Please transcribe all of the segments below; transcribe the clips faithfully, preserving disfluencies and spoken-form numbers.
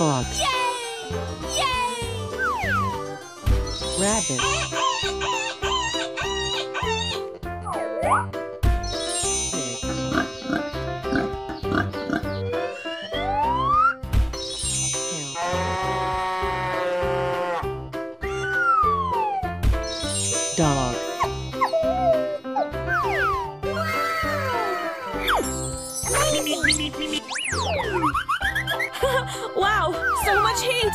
Fox. Yay! Yay! Rabbit. Dog. Wow, so much heat!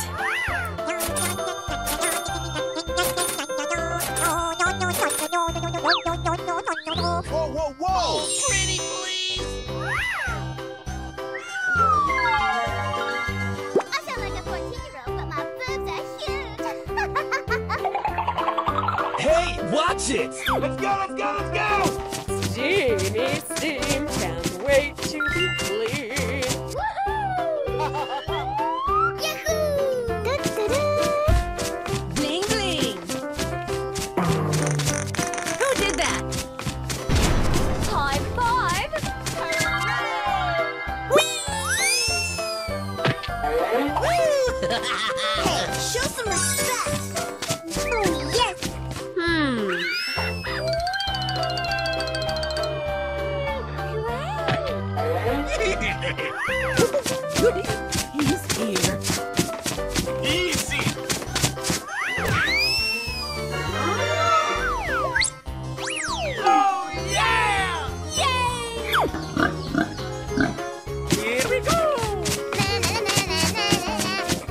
Whoa, whoa, whoa! Pretty, please! I sound like a fourteen-year-old, but my boobs are huge! Hey, watch it! Let's go, let's go, let's go! Steamy steam, can't wait to be clean! Woohoo! Hey, show some respect! Oh, yes! Hmm. He's here. Easy! Oh, yeah! Yay! Here we go! Check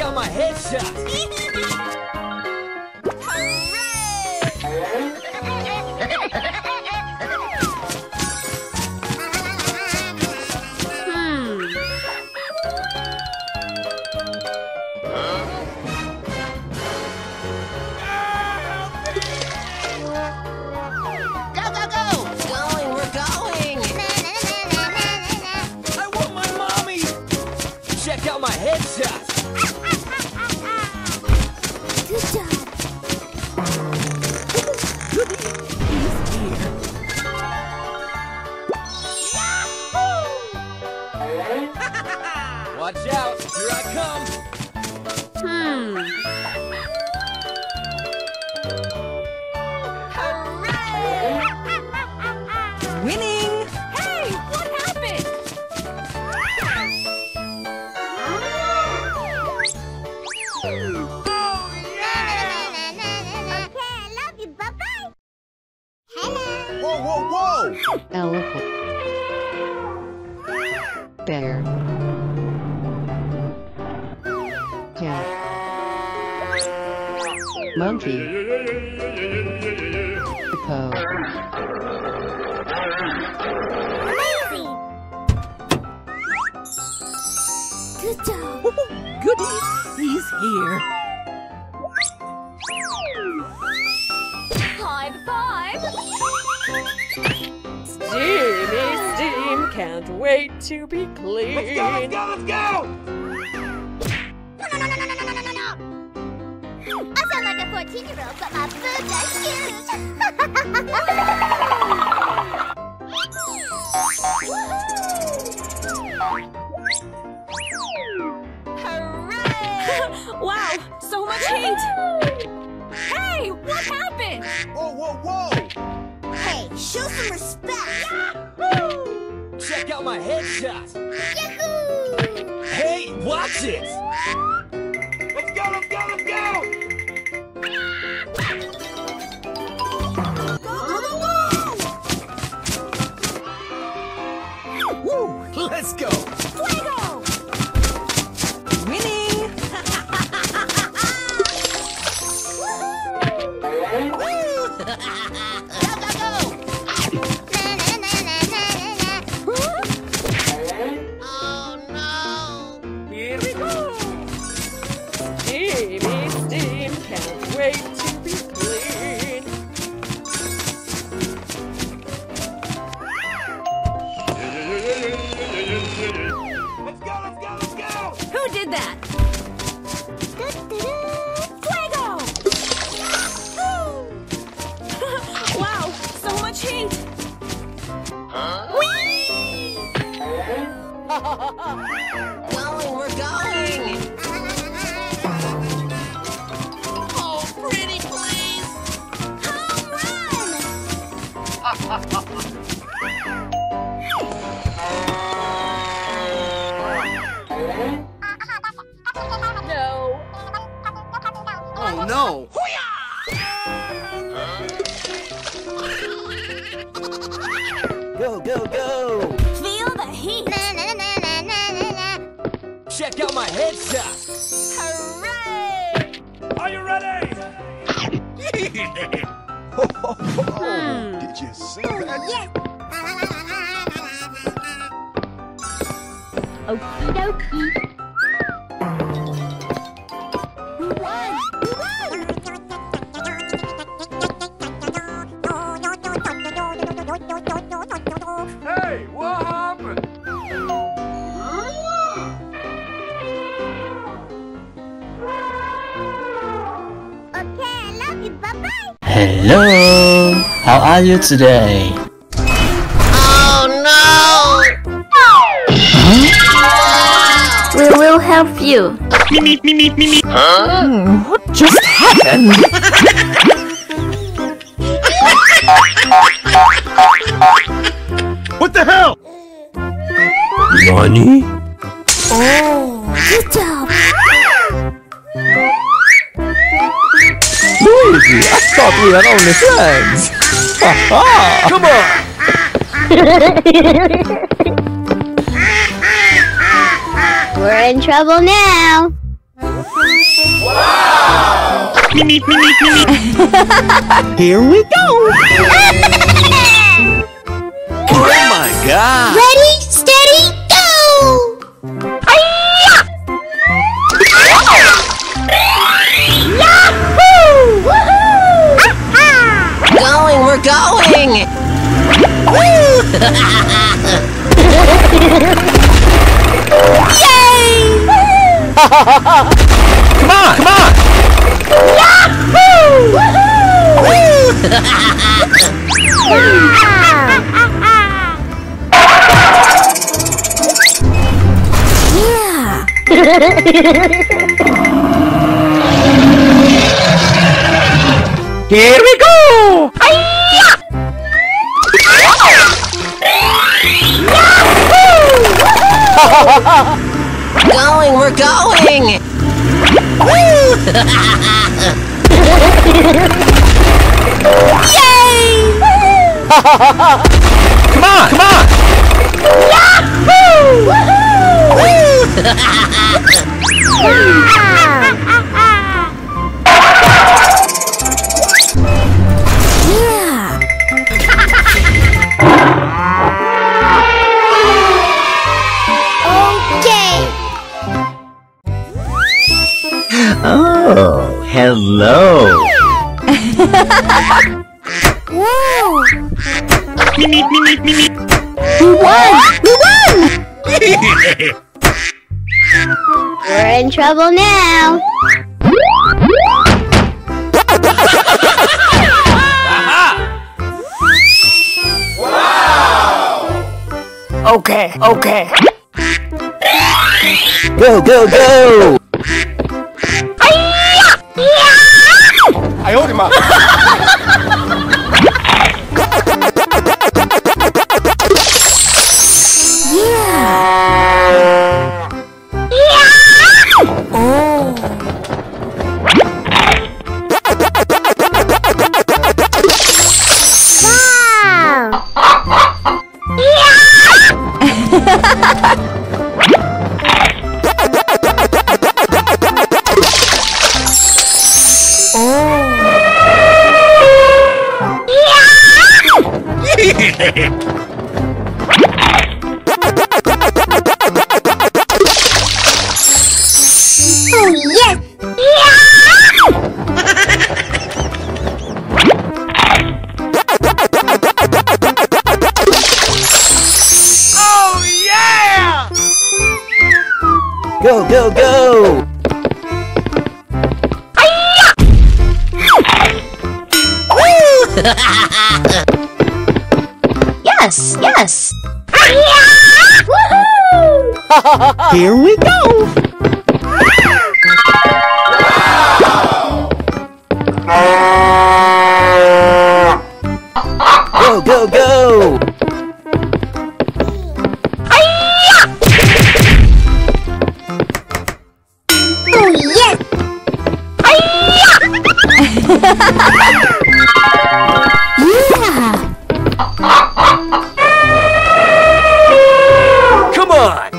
out my headshot! Hmm. Go, go, go! Going, we're going! I want my mommy! Check out my headshot! Watch out! Here I come! Hmm. Hooray! Winning! Hey! What happened? Oh, yeah! Okay, I love you. Bye-bye! Hello! Whoa, whoa, whoa! Elephant. Bear. Monkey. Hippo. Amazing! Good job! Goody! He's here! High five! Steamy steam, can't wait to be clean! Let's go, let's go, let's go! I sound like a fourteen-year-old, but my boobs are huge! Hooray! Wow, so much heat! Hey, what happened? Whoa, whoa, whoa! Hey, show some respect! Yahoo! Check out my headshot! Yahoo! Hey, watch it! Let's go, let's go, let's go! Let's go! Fuego! Winning! Woohoo! Woo! Go, go, go! Na, na, na, na, na, na. Huh? Oh, no! Here we go! Steamy steam, can't wait to be clean! Let's go, let's go, let's go! Who did that? Going, we're going! Oh, pretty please! Home run! No. Oh, no! Go, go, go! Feel the heat! Na, na, na, na, na, na. Check out my headshot! Hooray! Are you ready? ho, ho, ho. Hmm. Did you see that? Yes! Okie dokie! Hello! How are you today? Oh no! Huh? We will help you. Me, me, me, me, me. Huh? What just happened? What the hell? Nani? Oh, good job! Luigi, I thought we had only friends! Haha! Come on! We're in trouble now! Wow! Meep, meep, meep, meep. Here we go! Oh my god! Ready, steady, go! We're going! Woo! Yay! Come on! Come on! Yahoo! Yeah! Here we go! Going, we're going! Yay! Come on, come on! Yahoo! Yeah! Oh, hello! Whoa! Me, me, me, me, me, me. We won! We won! We're in trouble now! Wow! Okay, okay. Go, go, go! I hold him up. Yeah. Yeah. Oh. Wow. Yeah. Go, go, go! Yes, yes! Woohoo! Here we go! Go, go, go! Oh, yes! Yeah! Come on!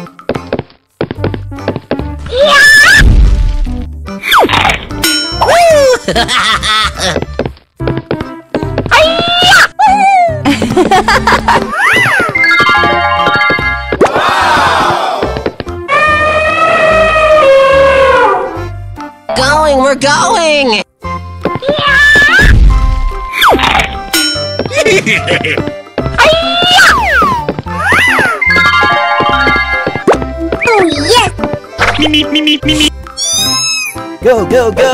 Yeah! Woo! Going, we're going! Oh, yes! Me, me, me, me, me, me. Go, go, go!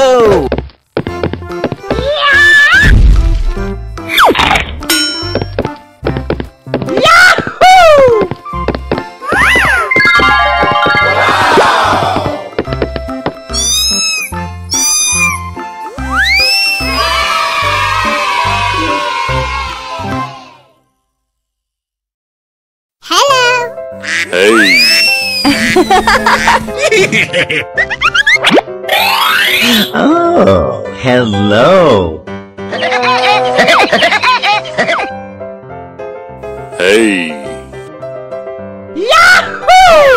Hey! Oh, hello! Hey! Yahoo!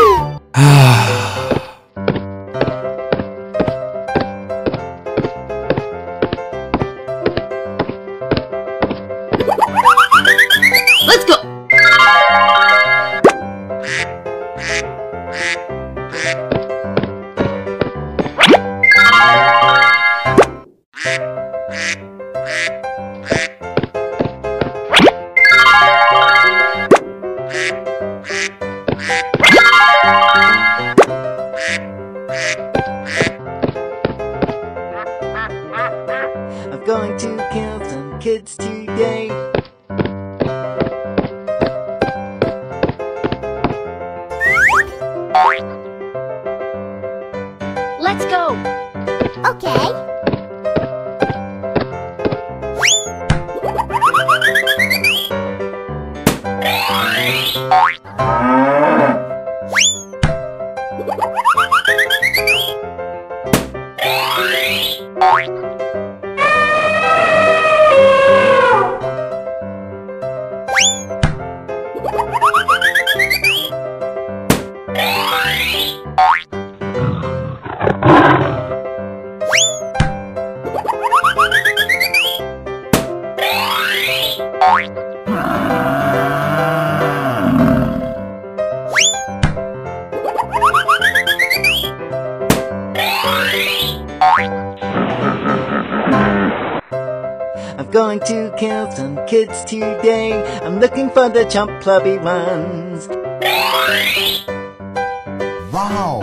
Let's go! I'm going to kill some kids today. Let's go. Okay. I'm going to kill some kids today. I'm looking for the chump clubby ones. Wow!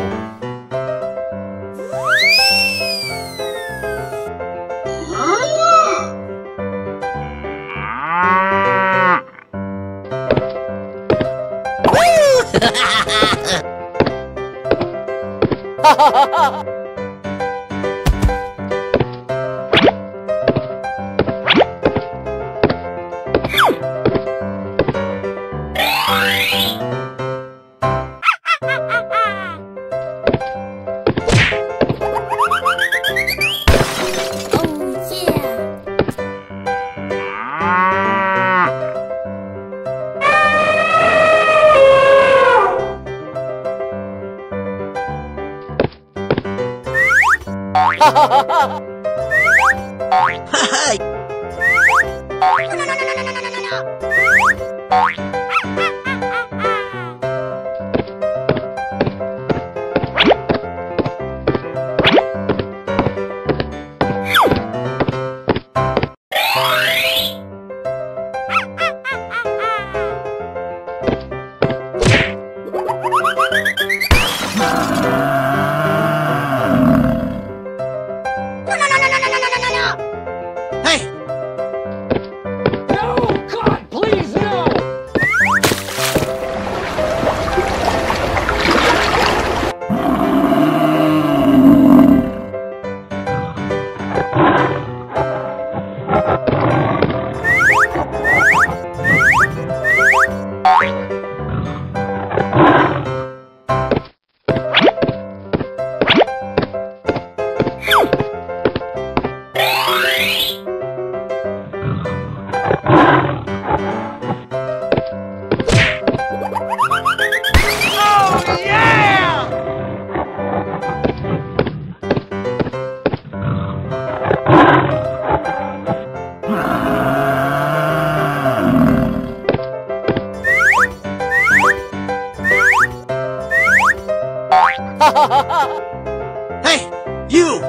Hey! No! God, please, no! Hey, you!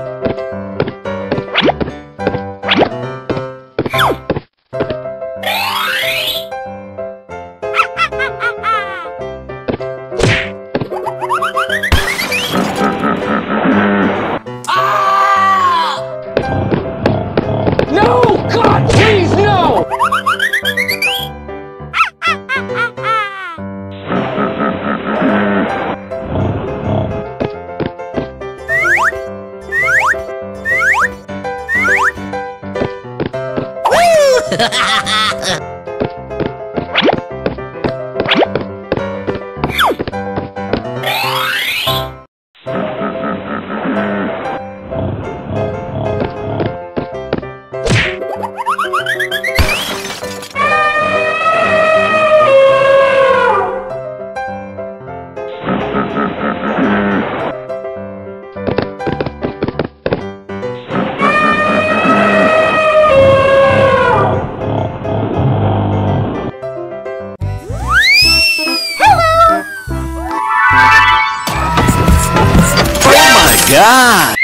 God!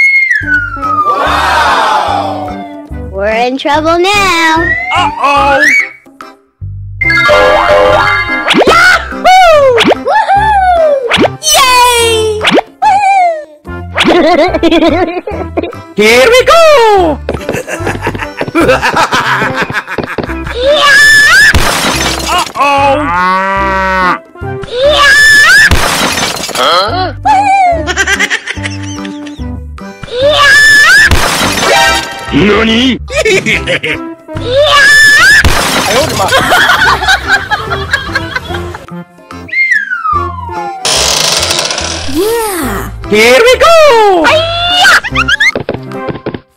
Wow! We're in trouble now. Uh-oh! Yahoo! Woohoo! Yay! Woohoo! Here we go! Yeah! Uh-oh! Yeah! Huh? Woohoo! NANI?! Yeah! Here we go!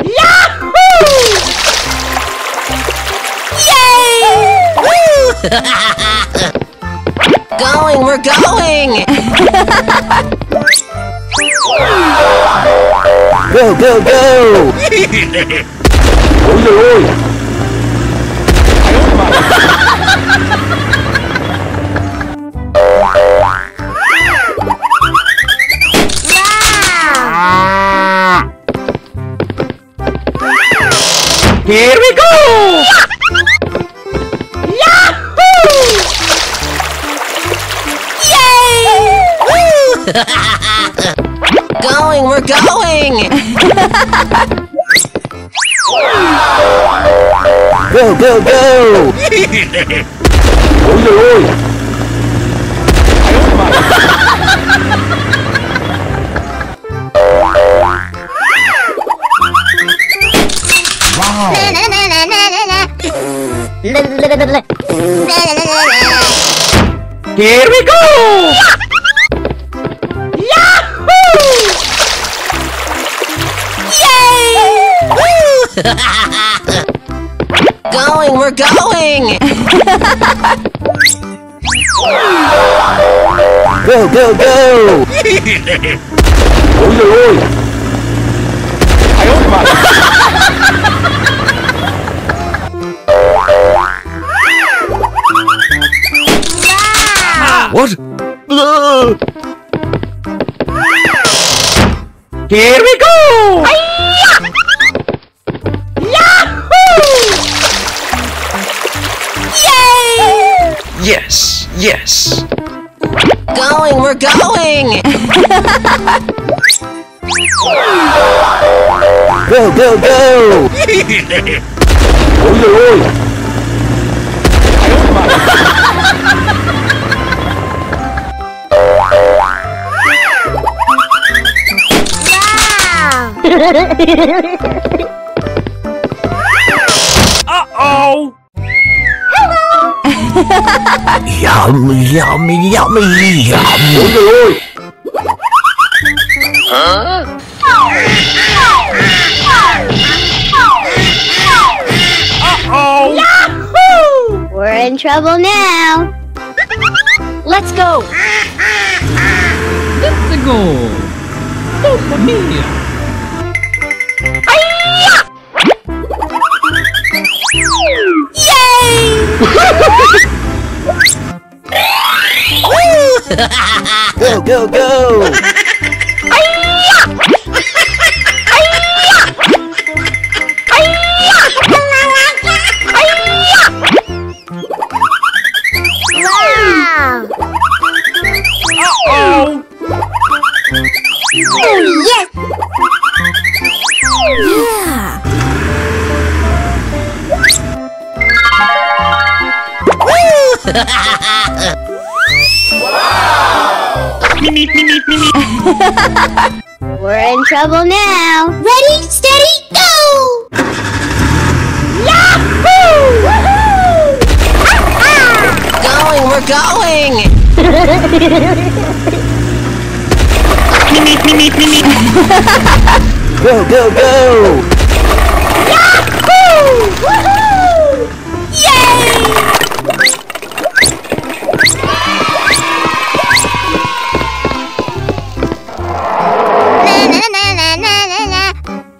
Yahoo! Yay! Going, we're going! Go, go, go! Oi, oi, oi! Here we go! Yahoo! Yay! Going, we're going! Go, go, go! Oi, oi! Wow! Here we go! Going, we're going! Go, go, go! Oi, oi, oi! I own my... Ah! What? Here we go! Aye! Yes, yes. Going, we're going. Go, go, go. Oi, oi. Uh-oh. Yum, yum, yum, yum. Oi, oi. Huh? Uh-oh. Yahoo! We're in trouble now. Let's go. Let's go. Mamma mia. Yay! Go, go, go! We're in trouble now. Ready, steady, go! Yahoo! Woohoo! Ah, ah! Going, we're going! Go, go, go! Yahoo! Woohoo! Yay!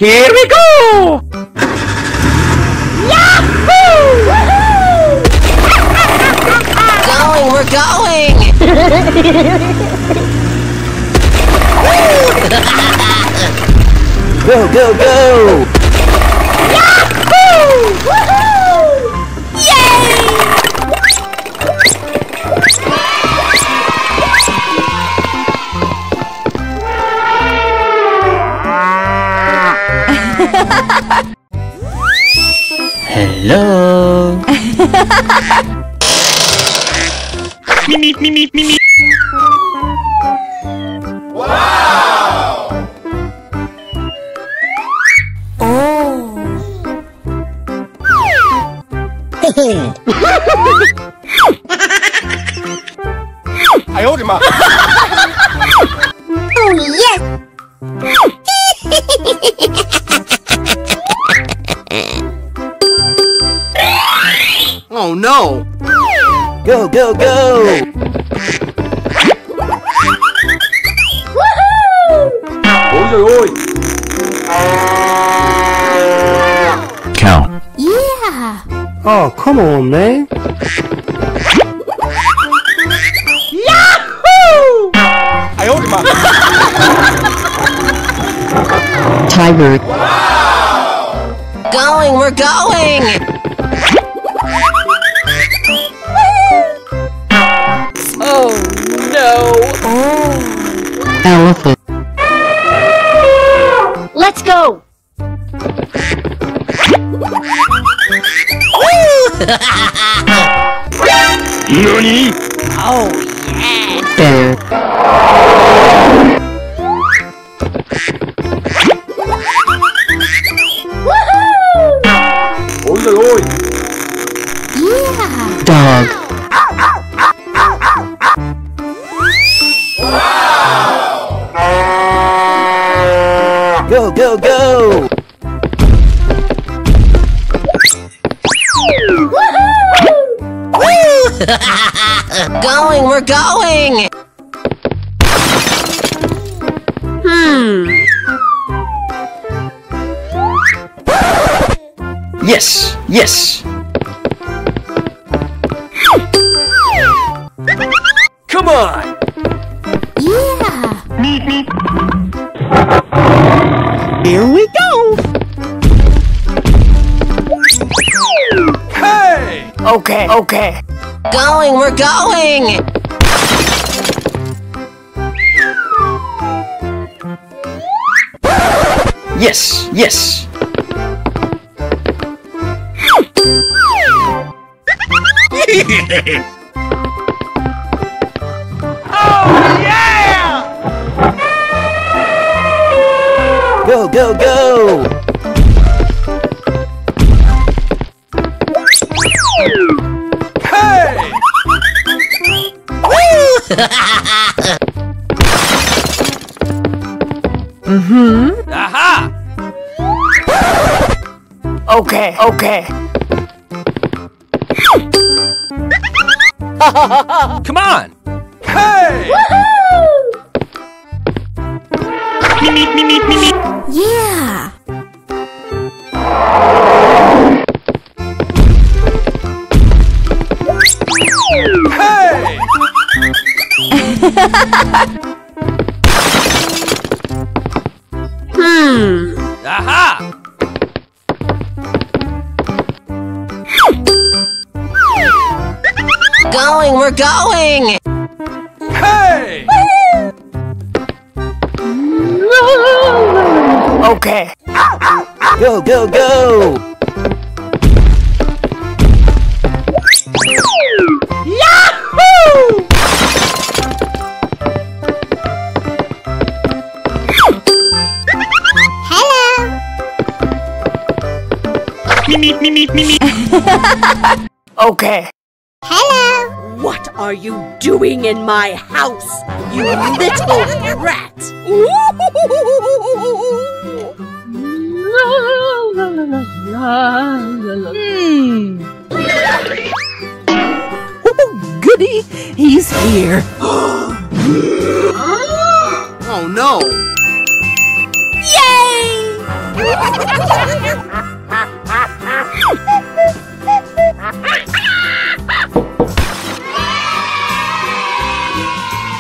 Here we go! Yahoo! Woohoo! Going, we're going! Go, go, go! Yahoo! Woohoo! Hello. Mimi, mimi, mimi. Wow. Oh. I hold him up. Oh yes. Oh no! Go, go, go! Woohoo! Cow. Yeah! Oh, come on, man! Yahoo! I hold him up. Tiger. Wow! Going, we're going! Elephant. Let's go. Nani? Oh yeah. Bear. Woohoo! Oi, oi. Yeah. Dog. Go, go, go! Woohoo! Going, we're going! Hmm. Yes, yes! Come on! Yeah! Here we go! Hey! Okay, okay. Going, we're going! Yes, yes! Go, go, go! Hey! Woo! Mm-hmm. Aha! Okay, okay. Come on! Hey! Woohoo! Mimi, mimi, mimi! Yeah! Hey! Hmm. Aha! Going, we're going! Hey! Okay. Go, go, go! Yahoo! me. Okay. Hello. What are you doing in my house, you little rat? Hmm. Oh, goody, he's here. Oh no! Yay!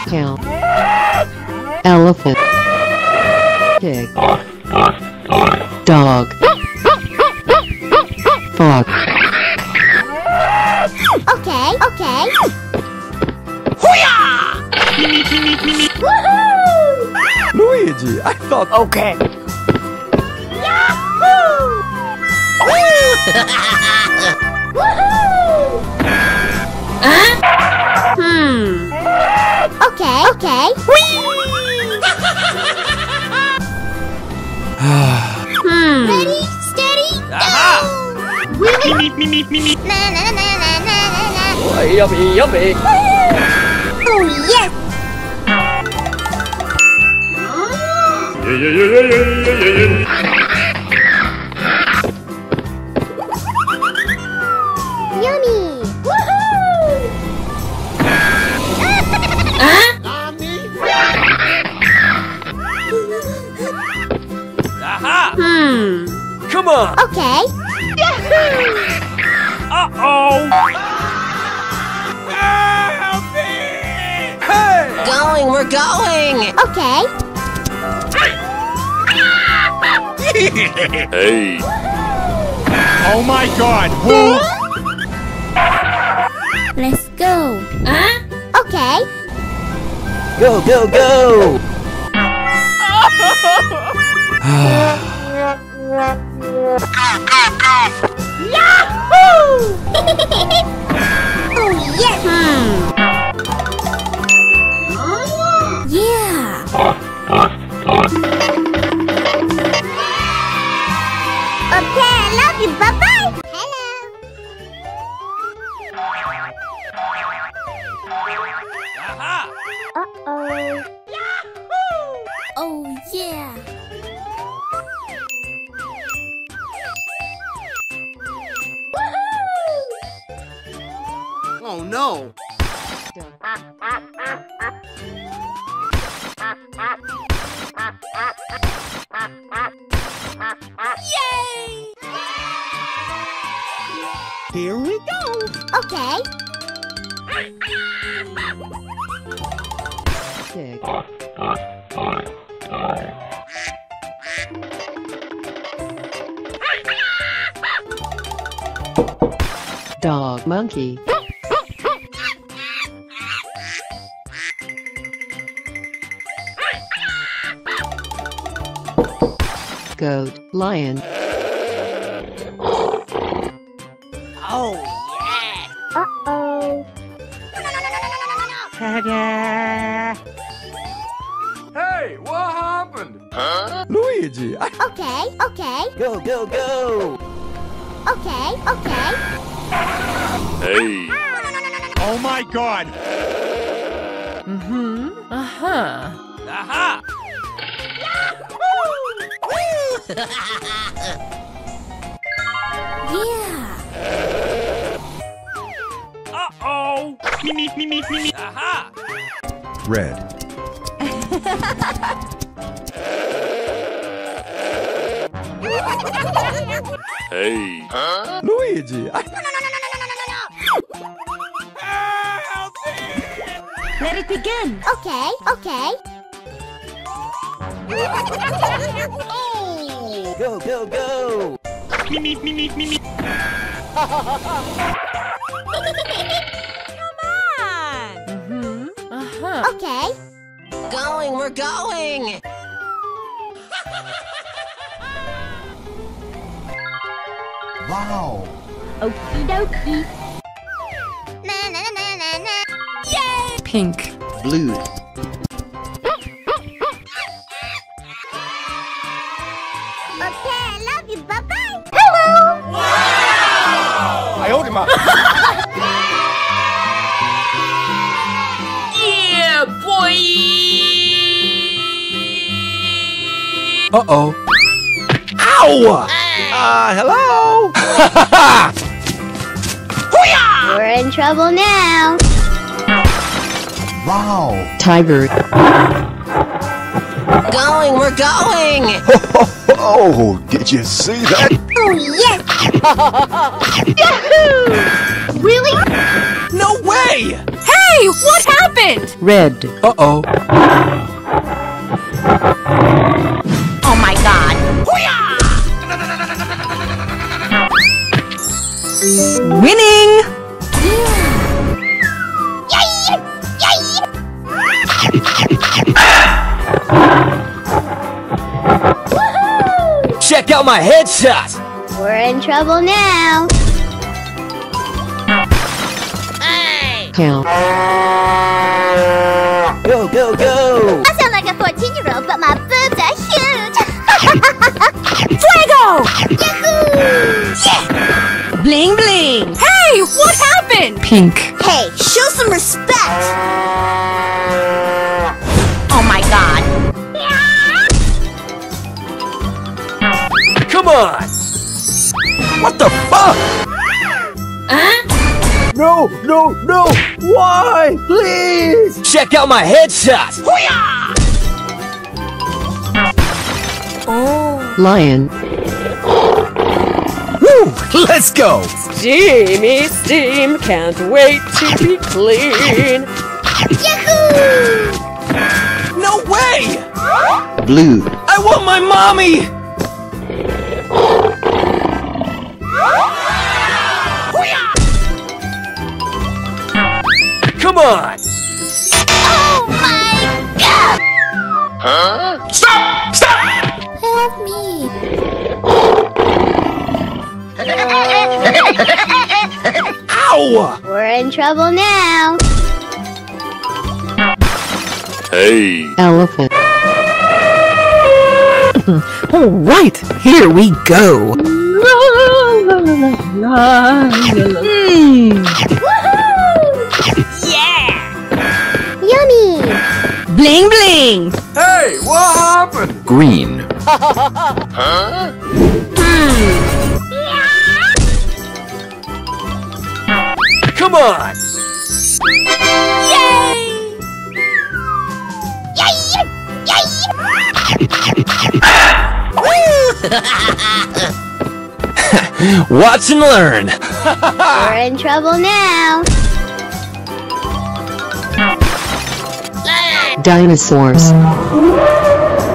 Cow. Elephant. Pig. Dog. Fox. Okay, okay. Hoo-yah! Woohoo! Luigi, I thought. Okay. Woohoo! Huh? Hmm. Okay, okay. Hmm. Ready, steady, go! Meep, meep, meep, meep, meep. Na na na na na na na. Oh, yummy, yummy. Oh yes! Yeah, yeah, yeah, yeah, yeah, yeah, yeah. Okay. Uh-oh. Help me! Hey! Going, we're going. Okay. Hey. Oh my God. Let's go. Huh? Okay. Go, go, go. Yahoo! Oh yes! Hmm. Yeah. Okay, I love you. Bye bye. Hello. Uh oh. Yahoo! Oh yeah. Oh no! Yay! Here we go! Okay. Pig. Dog, monkey. Goat, lion. Oh yeah! Uh oh. Hey, what happened? Huh? Luigi. I... Okay, okay. Go, go, go. Okay, okay. Hey. Oh my God. Mm-hmm. Uh huh. Aha. Yeah. Uh oh. Me me me me me me. Aha. Red. Hey. Huh? Luigi. I... No no no no no no no no. Help me. Let it begin. Okay. Okay. Go, go, go! Me, me, me, me, me, me. Come on! Mm-hmm. Uh-huh. Okay. Going, we're going! Wow! Okie dokie! Na na na na na! Yay! Pink. Blue. Okay, I love you. Bye-bye. Hello. Wow. talking about? Yeah, boy! Uh-oh. Ow! Hey. Uh, hello? Hoo-yah! We're in trouble now. Wow. Tiger. Going, we're going! Oh, did you see that? Oh, yes! Yahoo! Really? No way! Hey, what happened? Red. Uh-oh. Oh my god. Hoo-yah! Winning! Check out my headshot! We're in trouble now! Hey! Kill. Go, go, go! I sound like a fourteen-year-old, but my boobs are huge! Fuego! Yahoo! Yeah! Bling, bling! Hey, what happened? Pink. Hey, show some respect! Oh my god! Come on! What the fuck? Huh? No, no, no! Why? Please! Check out my headshot! Oh. Lion. Woo! Let's go! Steamy steam, can't wait to be clean! Yahoo! No way! Blue. I want my mommy! Come on! Oh my god! Huh? Stop! Stop! Help me! Ow! We're in trouble now! Hey! Elephant. Alright, here we go! La la la la la la. Mm. Bling bling! Hey, what happened? Green. Huh? Mm. Come on! Yay! Yay! Yay! Watch and learn! We're in trouble now! Dinosaurs.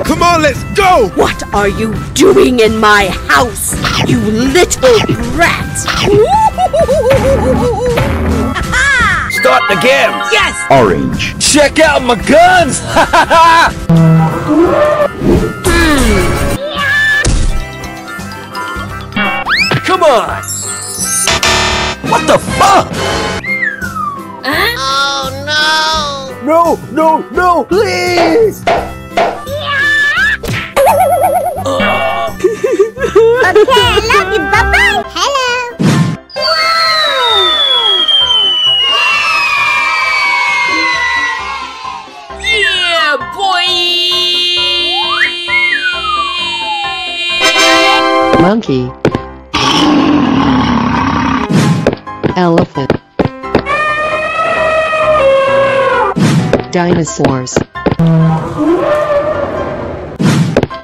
Come on, let's go! What are you doing in my house, you little brat? Start the game! Yes! Orange. Check out my guns! Come on! What the fuck? Huh? Oh no! No, no, no, please! uh. Okay, love you, bye-bye! Hello! Wow. Yeah, boy! Monkey. Elephant. Dinosaurs.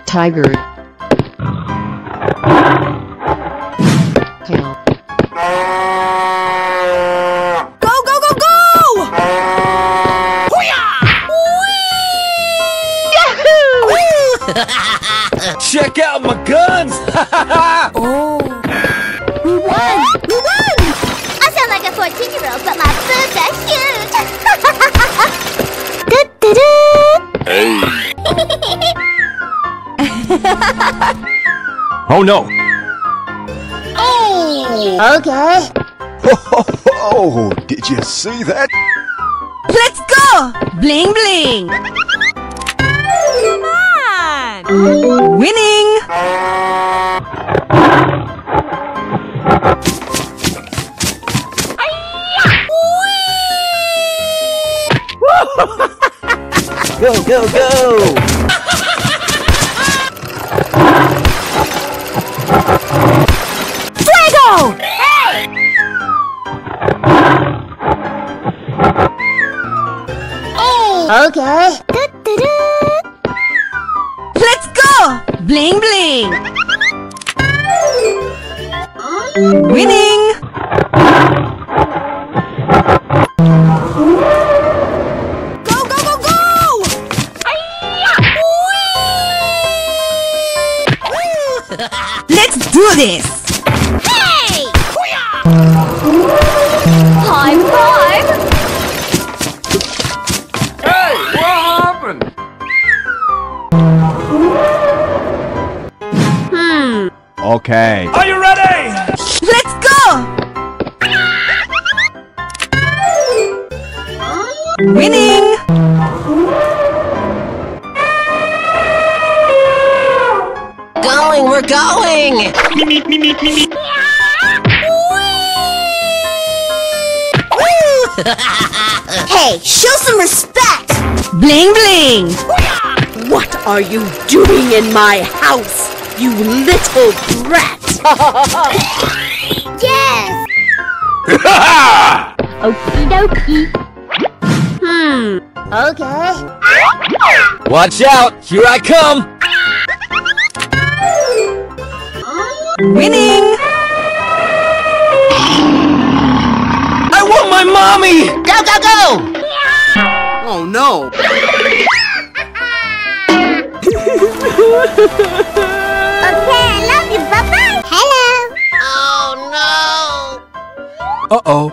Tiger. Cow. Go, go, go, go! Hoo-yah! Whee! Yahoo! Check out my guns! Oh. We won! We won! I sound like a fourteen-year-old, but my boobs are huge! Hey. Oh no! Oh! Okay. Oh, did you see that? Let's go! Bling bling! Come on! Winning! go, go, go! Drago! Hey! Oh! Okay. Let's go! Bling, bling! Winning! Let's do this! Hey! High five! Hey! What happened? Hmm. Okay. Are you ready? Let's go! Winning! We're going! Hey, show some respect! Bling bling! What are you doing in my house, you little brat? Yes! Okie dokie. Hmm, okay. Watch out! Here I come! Winning! I want my mommy! Go, go, go! Yeah. Oh no! Okay, I love you, bye-bye! Hello! Oh no! Uh-oh!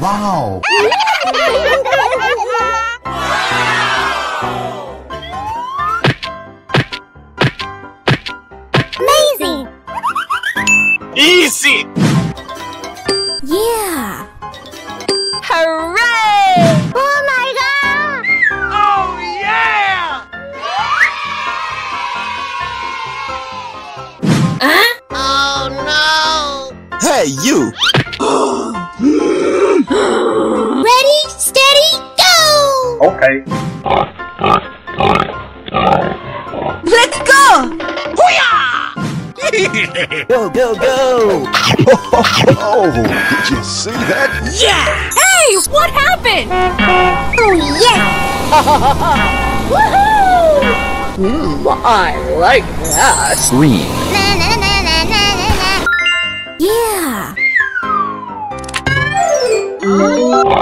Wow! Amazing! Easy! Yeah! Hooray! Oh my god! Oh yeah! Huh? Oh no! Hey you! Ready, steady, go! Okay. Let's go! Hoo-yah! Go, go, go! Oh, did you see that? Yeah! Hey, what happened? Oh, yeah! Woohoo! Mm, I like that. Green. Na, na, na, na, na, na. Yeah!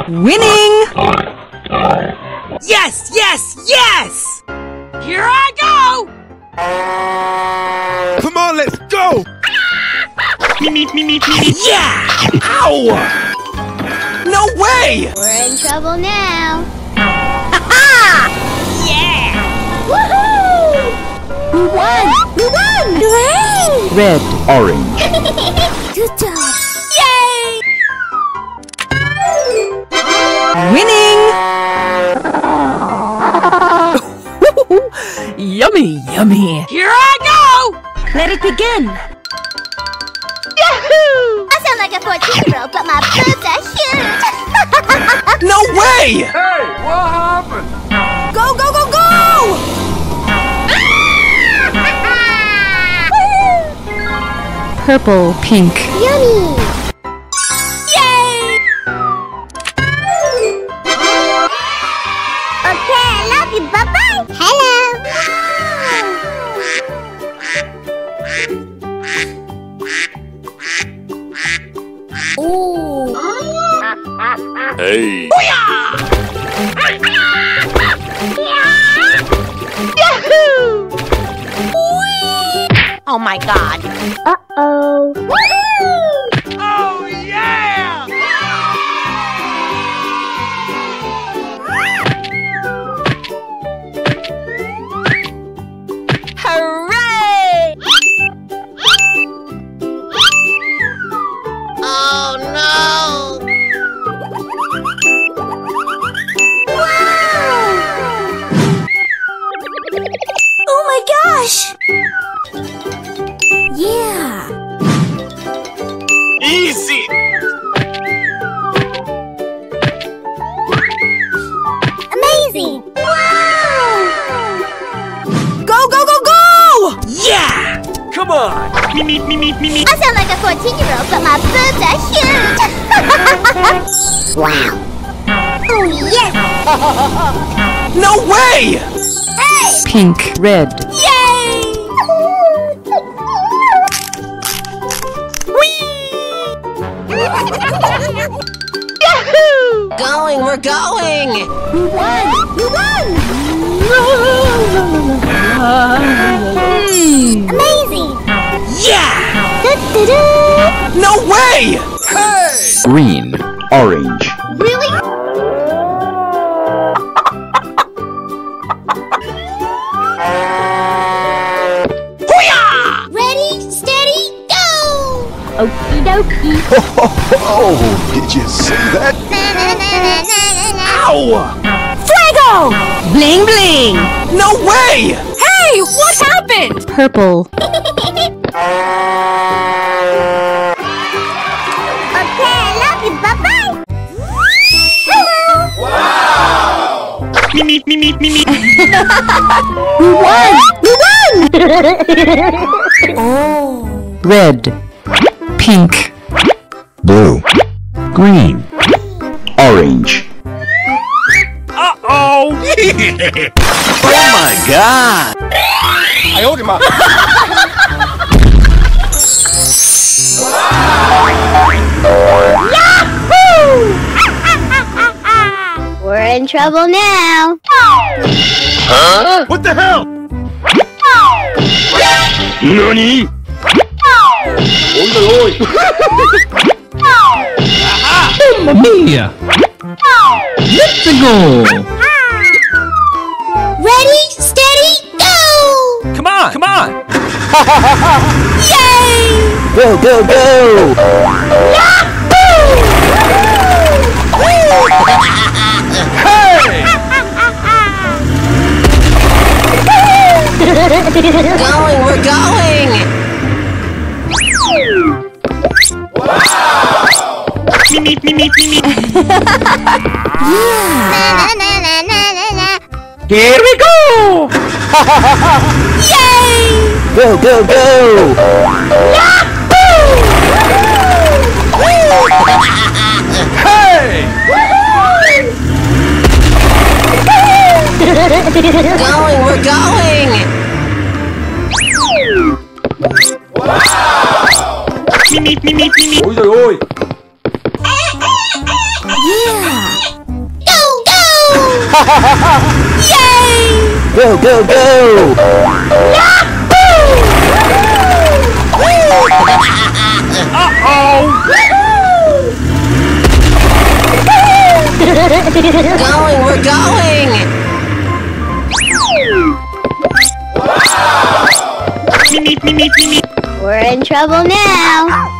Winning! Yes, yes, yes! Here I go! Come on, let's go! Me, me, me, me, me. Yeah! Ow! No way! We're in trouble now. Ha-ha! Yeah! Woohoo! We won! We won! Hooray! Red, orange. Good job! Yay! Winning! Yummy, yummy! Here I go! Let it begin! Yahoo! I sound like a fourteen-year-old, but my boobs are huge! No way! Hey, what happened? Go, go, go, go! Purple, pink. Yummy! Hey! Yahoo! Oh my god! Uh oh! Woohoo! Oh yeah! Hooray! Oh no! Gosh! fish. Yeah. Easy. Amazing. Wow. Go, go, go, go. Yeah. Come on. Me, me, me, me, me. I sound like a fourteen-year-old, but my boobs are huge. Wow. Oh, yes! No way! Hey! Pink, red. Yay! Whee! Yahoo! Going, we're going! We won! We won! Amazing! Yeah! Da -da -da. No way! Hey! Green, orange. Really? Okie dokie. Oh, did you see that? Ow! Flago! Bling bling! No way! Hey, what happened? Purple. Okay, I love you. Bye bye. Hello. Wow! Me me me me me me. We won! We won! Oh. Red. Pink, blue, green, orange. Uh-oh! Oh my god! I hold him up. Yahoo! We're in trouble now. Huh? What the hell? Nani? Mamma mia! Let's go! Ready, steady, go! Come on, come on! Yay! Go, go, go! Hey! Going, we're going! Wow! Me, me, me, me, me, me. Here we go! Yay! Go, go, go! Hey! Going, we're going! Wow! Me, me, me, me, me, me. Oi, oi, oi. Yeah. Go, go. Yay. Go, go, go. Uh-oh. Going, we're going. Wow. Me, me, me, me, me, me. We're in trouble now. Hello.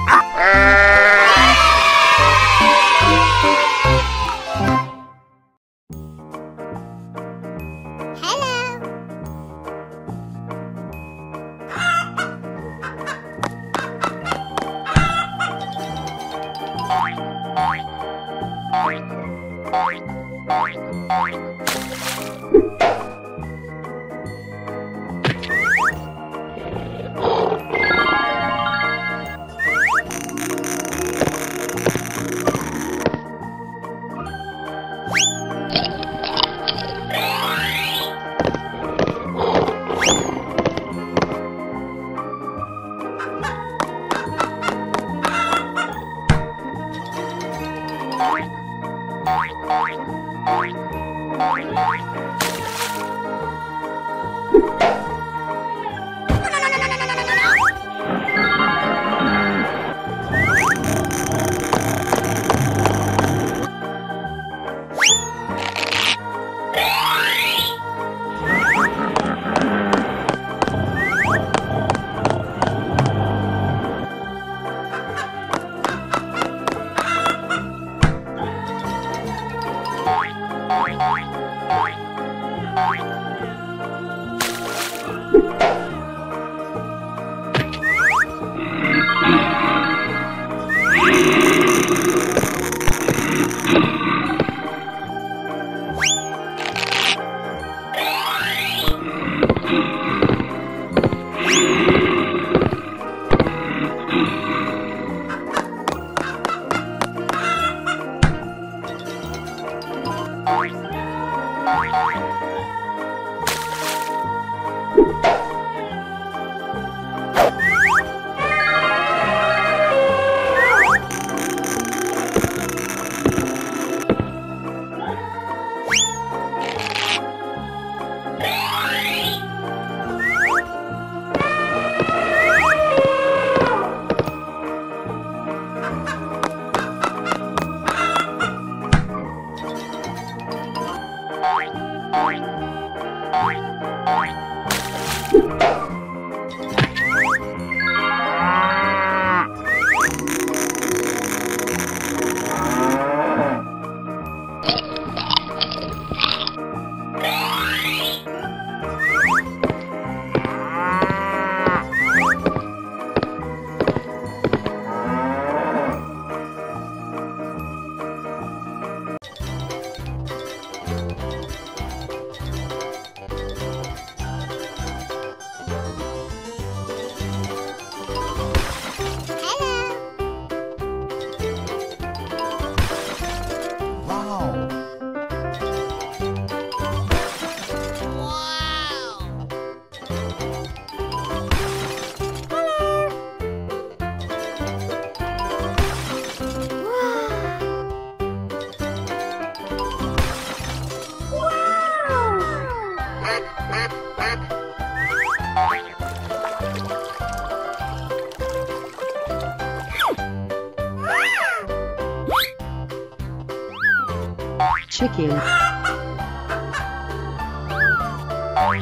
chicken,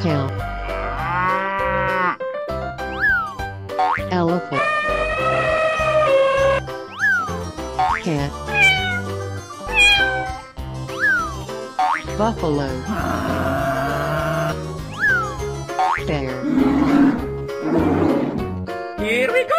tail, elephant, cat, buffalo, bear. Here we go!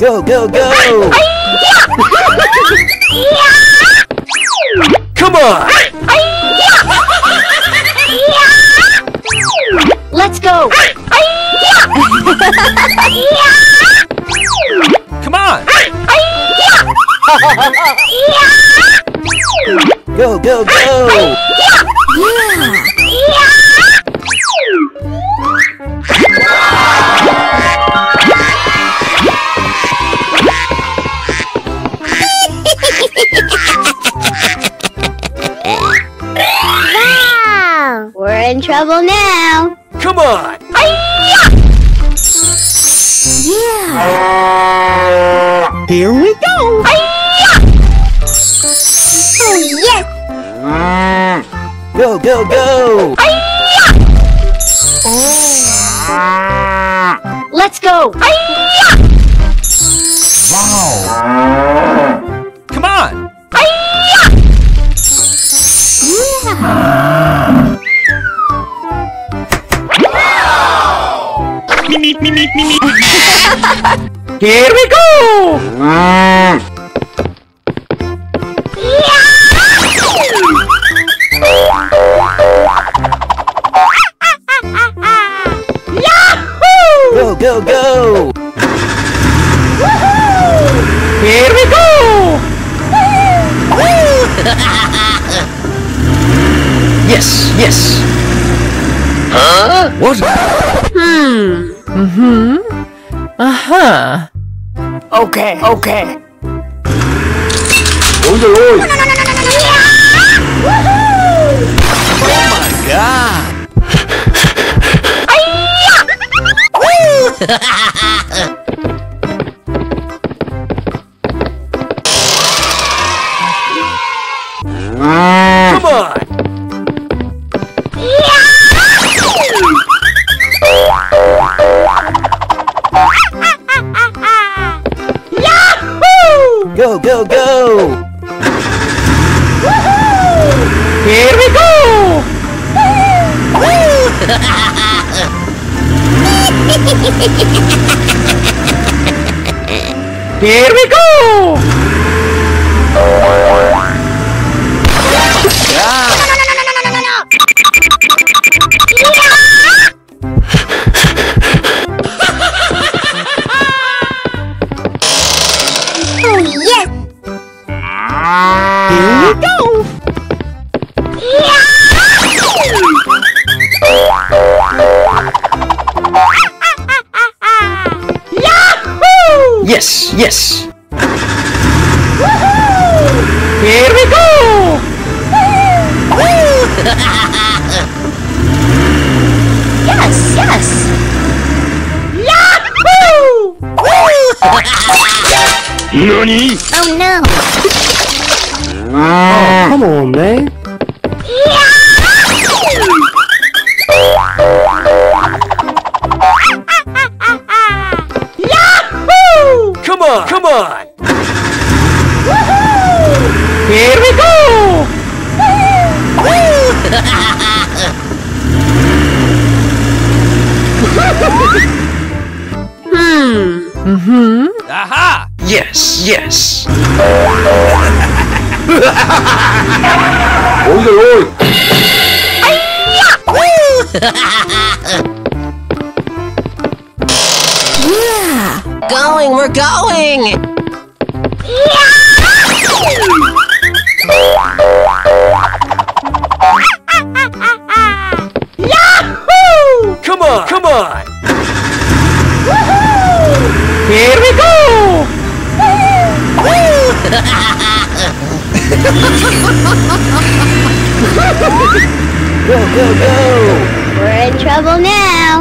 Go, go, go! Come on! Let's go! Come on! Go, go, go! In trouble now. Come on. Yeah. Here we go. Oh yes. go, go! Oh. Let's go! Wow! Come on! Yeah. Wow. Me, me, me, me, me, me. Here we go! Go, go! Woohoo! Here we go! Yes, yes! Huh? What? Hmm. Mm-hmm. Uh-huh. Okay, okay. Oh, the Lord! Oh my God! Come on. Yahoo! Go, go, go. Woohoo! Here we go. Here we go! Yeah. Yes, yes! Woohoo! Here we go! Yes, yes! Yahoo! Nani? Oh no! Oh, come on, man! Come on! Woohoo! Here we go! Hmm. Mm-hmm. Aha! Yes, yes! Oh, the Lord! Yeah! Going, we're going! Yeah. Yahoo! Come on, come on! Woohoo! Here we go! Go, go, go! We're in trouble now!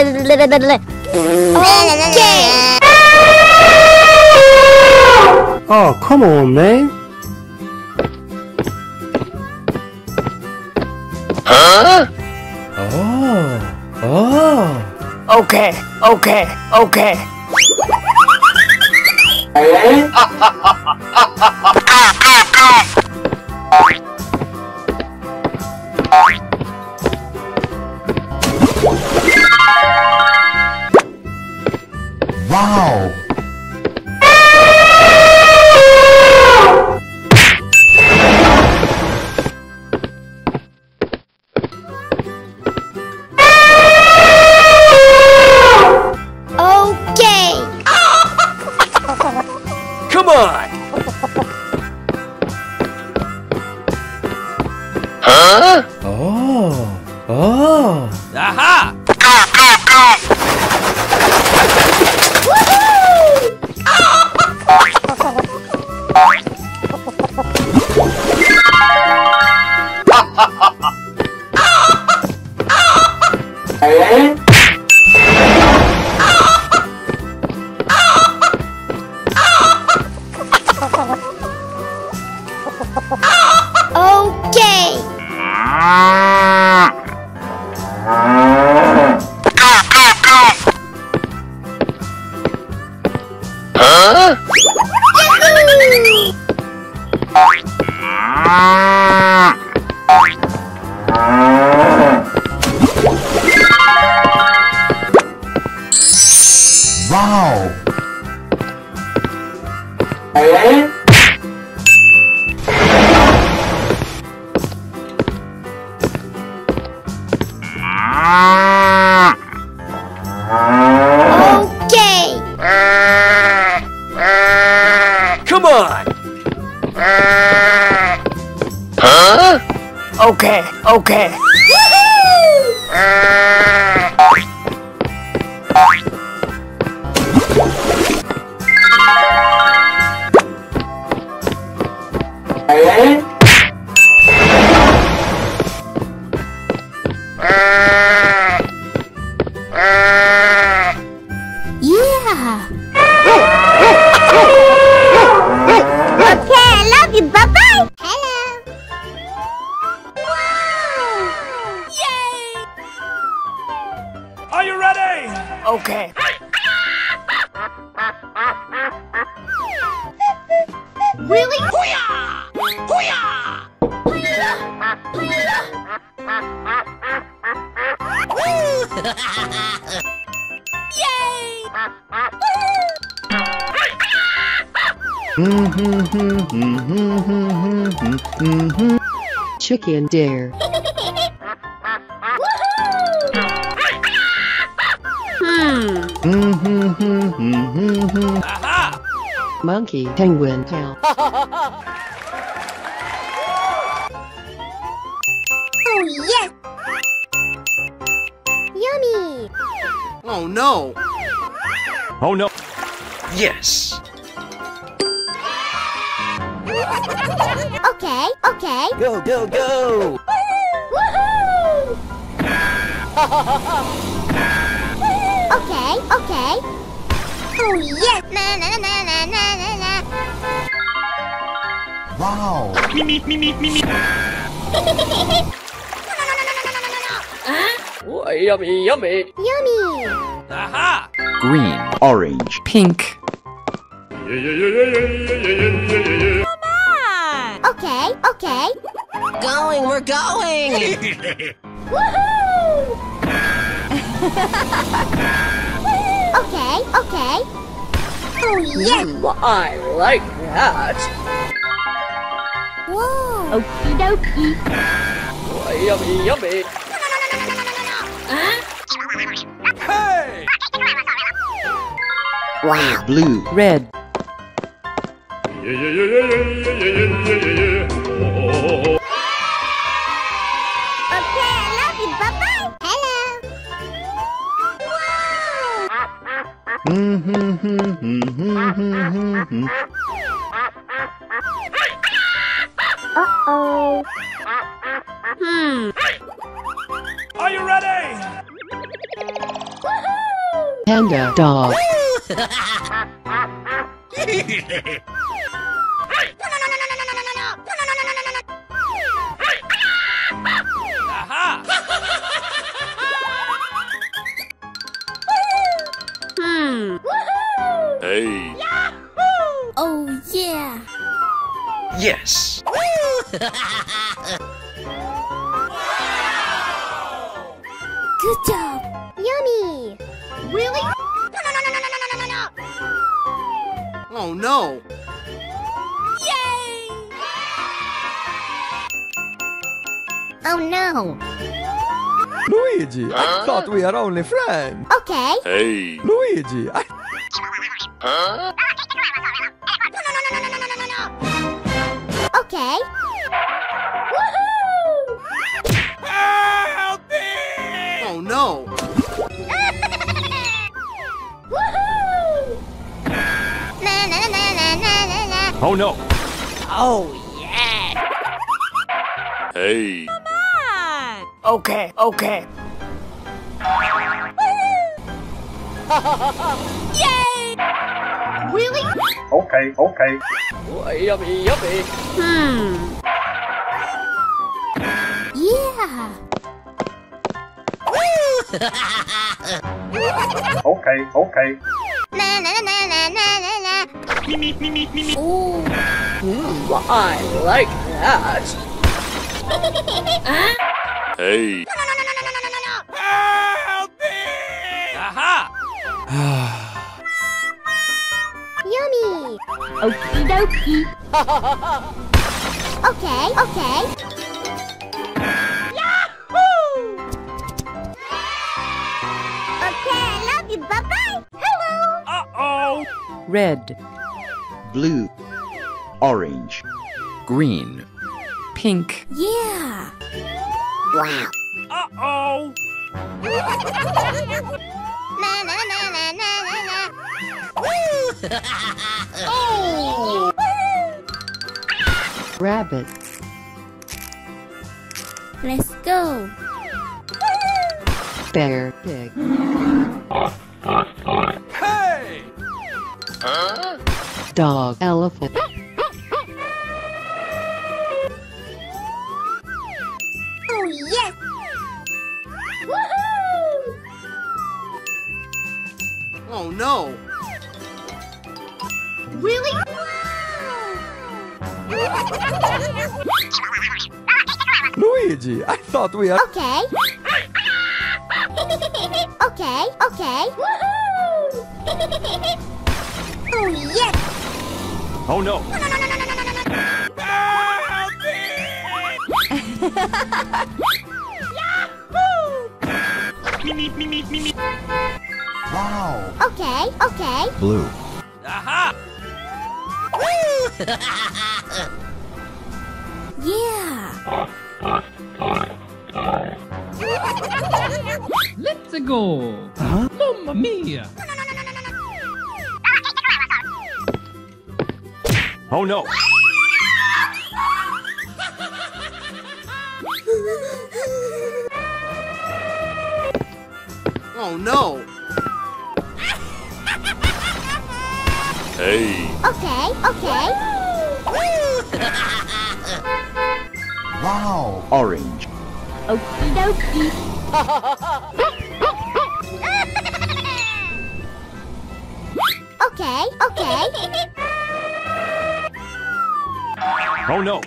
Okay. Oh, come on, man. Huh? Oh. Oh. Okay. Okay. Okay. Wow. Huh? Oh. Oh. Aha! Okay. Huh? Wow. Okay, okay. Yeah. Okay, I love you. Bye-bye. Are you ready? Okay. Really? Hoo-yah! Hoo-yah! Yay! Chicken dare. Monkey penguin tail. Oh yes! Yummy! Oh no! Oh no! Yes! Okay, okay. Go, go, go! Woohoo! Woohoo! Okay, okay. Oh yes! Na na na na na na na. Wow! Me me me me me me. No no no no no no no no. Huh? Oh, yummy yummy. Yummy. Aha! Green, orange, pink. Mama! Okay, okay. Going, we're going. Woohoo! Okay, okay. Oh yes! Mm, I like that. Whoa! Okie dokie. Oh, yummy, yummy. No, no, no, no, no, no, no, no. Huh? Hey! Wow. Blue, red. Yeah, yeah, yeah, yeah, yeah, yeah, yeah, yeah. Oh. Okay, I love you. Bye bye. Uh-oh. Hmm. Are you ready? Panda Dog. Hmm. Woohoo! Hey. Yahoo! Oh yeah. Yes. Wow. Good job. Yummy. Really? No no no no no no no no. Oh no. Yay! Oh no. Luigi, huh? I thought we are only friends. Okay. Hey. Luigi, I... Huh? No, no, no, no, no, no, no, no, no. Okay. Woohoo! Help me! Oh, no. Woohoo! Na, na, na, na, na, na, na. Oh, no. Oh, yeah. Hey. Okay, okay. Yay! Really? Okay, okay. Oh, yummy, yummy. Hmm. Yeah. Okay, okay. Na na na na na na na. Me me me me me me. Ooh. Mm, I like that. Huh? Hey. No, no, no, no, no, no, no, no, no. Help me! Aha! Yummy! Okie dokie. Okay, okay. Yahoo! Okay, I love you. Bye-bye. Hello! Uh-oh! Red. Blue. Orange. Green. Pink. Yeah! Wow. Uh-oh. Na na na na na na na. Oh. Rabbit. Let's go. Bear. Pig. Hey. Huh? Dog. Elephant. Yes! Woohoo! Oh no! Really? Wow. Luigi, I thought we are... Okay. Okay, okay. Woohoo! Oh yes! Oh no! No, no, no, no, no, no, no, no. Help me! Meep, meep, meep, meep, meep. Wow. Okay, okay. Blue. Aha! Woo! Yeah. Let's go. Huh? Mamma mia. Oh no. Oh no! Hey! Okay, okay! Wow! Orange! Okie dokie! Okay, okay! Oh no!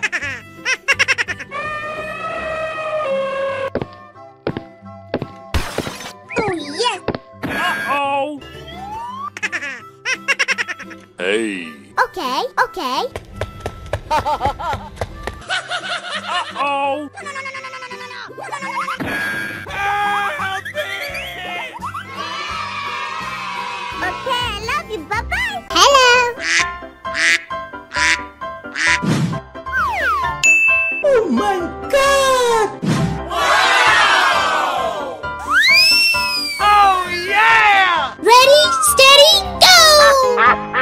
Hey. Okay, okay. Uh-oh. No, no, no, no, no, no, no, no, no. Help me! Okay, I love you. Bye-bye. Hello. Oh my God! Wow! Oh yeah! Ready, steady, go! Wow!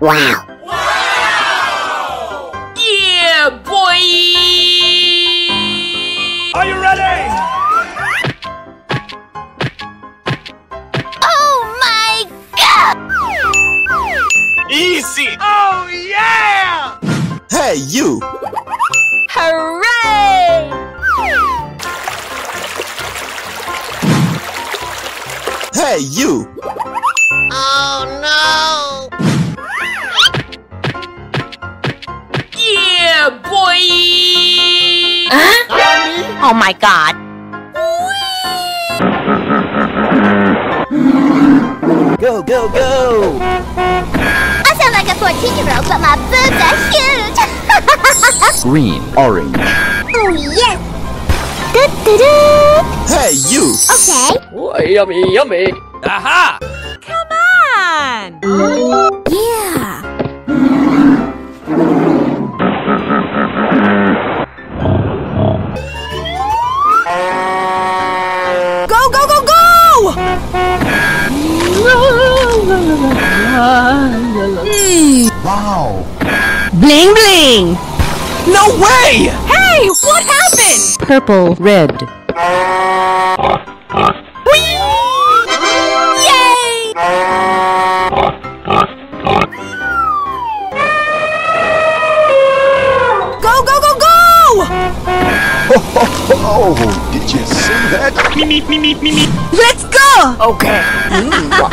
Wow! Yeah, boy! Hey, you! Hooray! Hey, you! Oh, no! Yeah, boy! Huh? Oh, my God. Go, go, go! I sound like a fourteen-year-old, but my boobs are huge! Green, orange. Oh, yes! Da, da, da. Hey, you! Okay. Oh, yummy, yummy! Aha! Come on! Yeah! Go, go, go, go! Mm. Wow! Bling bling! No way! Hey! What happened? Purple, red. Whee! Yay! Go, go, go, go! Oh, did you see that? Me, me, me, me, me, me. Let's go! Okay. Mm, well, I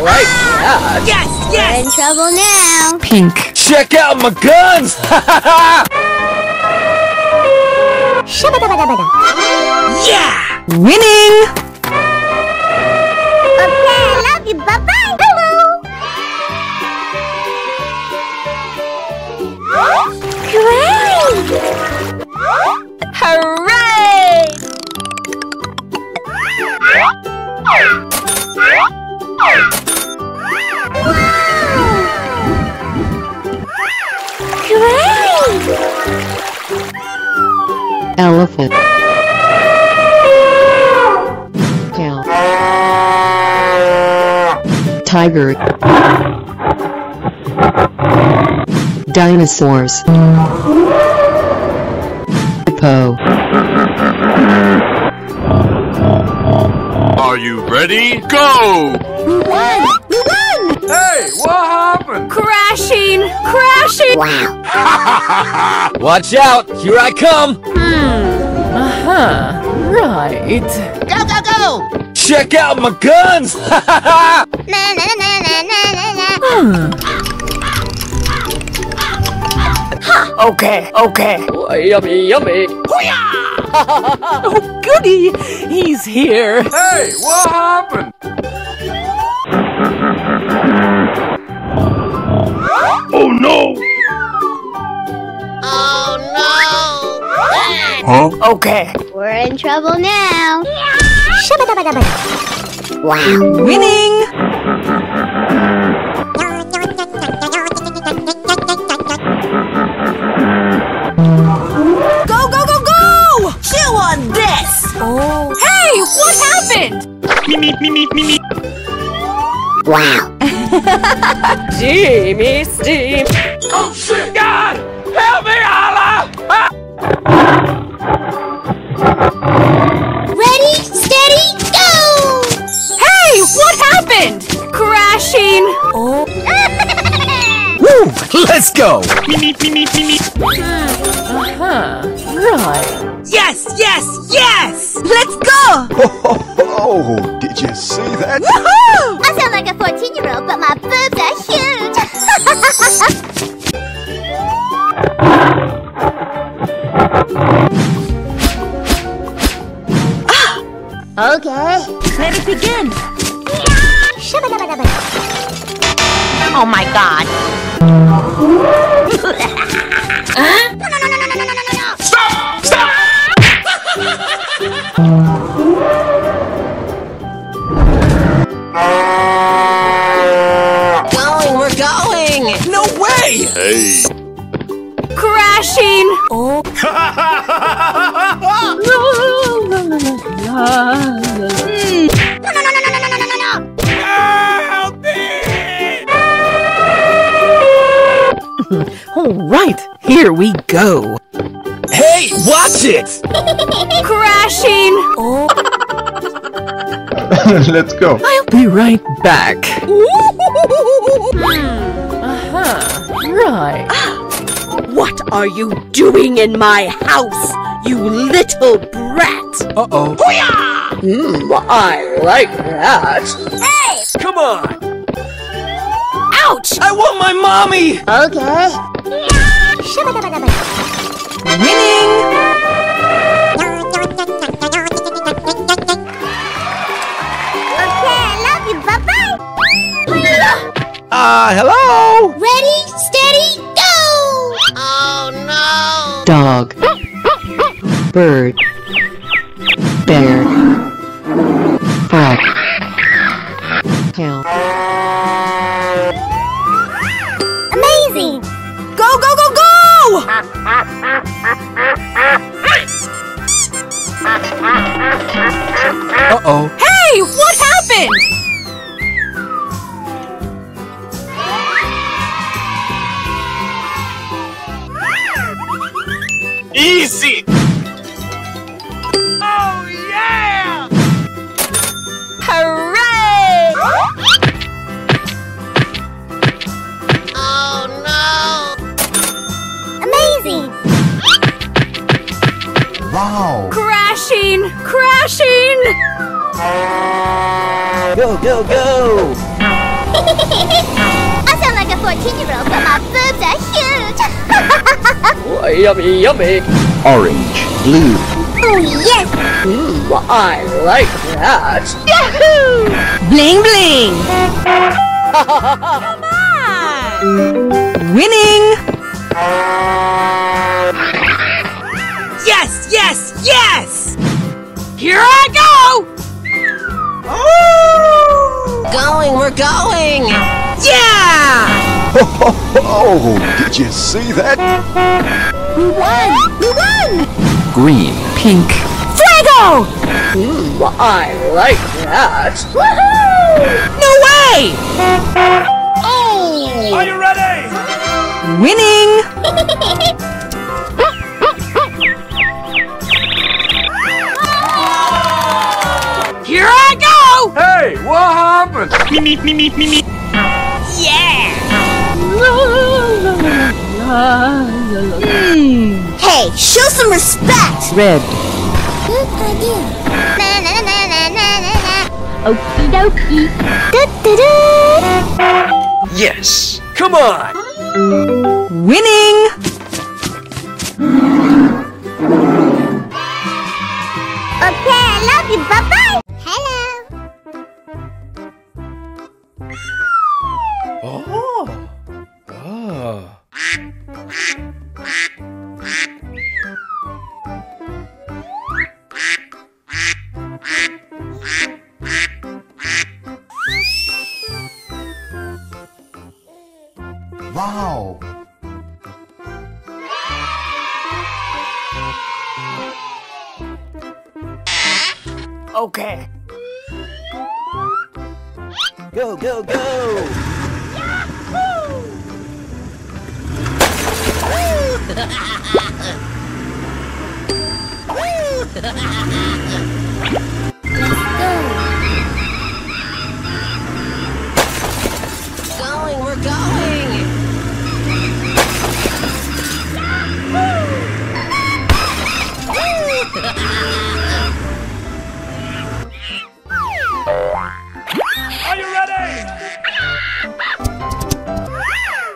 like that. Yes, yes. We're in trouble now. Pink. Check out my guns. Yeah. Winning. Okay, I love you. Bye bye. Hello. Great. Hooray. Wow. Great. Elephant. Cow. Tiger. Dinosaurs. Hippo. Are you ready? Go! We won! We won! Hey, what happened? Crashing! Crashing! Wow! Watch out! Here I come! Hmm. Uh-huh. Right. Go, go, go! Check out my guns! Ha ha ha! Na na na na na na na. Hmm. Ha! Okay, okay. Oh, yummy, yummy. Hoo-yah! Oh, goody! He's here! Hey, what happened? Oh, no! Oh, no! Huh? Okay. We're in trouble now. Yeah. Wow. Winning! Go, go, go, go! Chew on this! Oh. Hey, what happened? Me, me, me, me, me, me. Wow. Jimmy, Steve. Oh, shit. God! Help me, Allah! Ah. Ready, steady, go! Hey, what happened? Crashing. Oh. Woo, let's go! Me, me, me, me, me, me. Uh-huh. Right. Yes, yes, yes! Let's go! Oh, did you see that? Woohoo! I sound like a fourteen-year-old, but my boobs are huge! Ah. Okay, let it begin! Oh my God! Huh? No, no, no, no, no, no, no, no, no! Stop! Stop! Going, we're going! No way! Hey! Crashing! Oh! No, no, no, no, no, no, mm. No, no, no, no, no, no, no, no, no! Help me! All right, here we go! Hey, watch it! Crashing! Oh. Let's go. I'll be right back. Hmm. Uh-huh. Right. Ah. What are you doing in my house, you little brat? Uh-oh. Hoo-yah! Mm, I like that. Hey! Come on! Ouch! I want my mommy! Okay. Winning! Okay, I love you. Bye-bye! Uh, hello? Ready, steady, go! Oh, no! Dog. Bird. Bear. Frog. Tail. Amazing! Go, go, go, go! Uh-oh. Hey, what happened? Easy! Oh, yeah! Hooray! Oh, no! Amazing! Wow! Crashing! Crashing! Go, go, go! I sound like a fourteen-year-old, but my boobs are huge! Oh, yummy, yummy. Orange, blue. Oh, yes. Mm, I like that. Yahoo! Bling, bling. Come on. Winning. Yes, yes, yes. Here I go. Oh. Going, we're going. Yeah. Oh, did you see that? We won! We won! Green, pink, Fuego! Mm, I like that! Woohoo! No way! Oh! Are you ready? Winning! Here I go! Hey, what happened? Me, me, me, me, me. Yeah! Mm. Hey, show some respect! Red. Good idea. Na na na na na na. Okie dokie. Da, da, da. Yes! Come on! Winning! Okay, I love you. Bye bye! Hello! Oh! Wow! Okay. Go, go, go! Let's go. Going, we're going. Are you ready?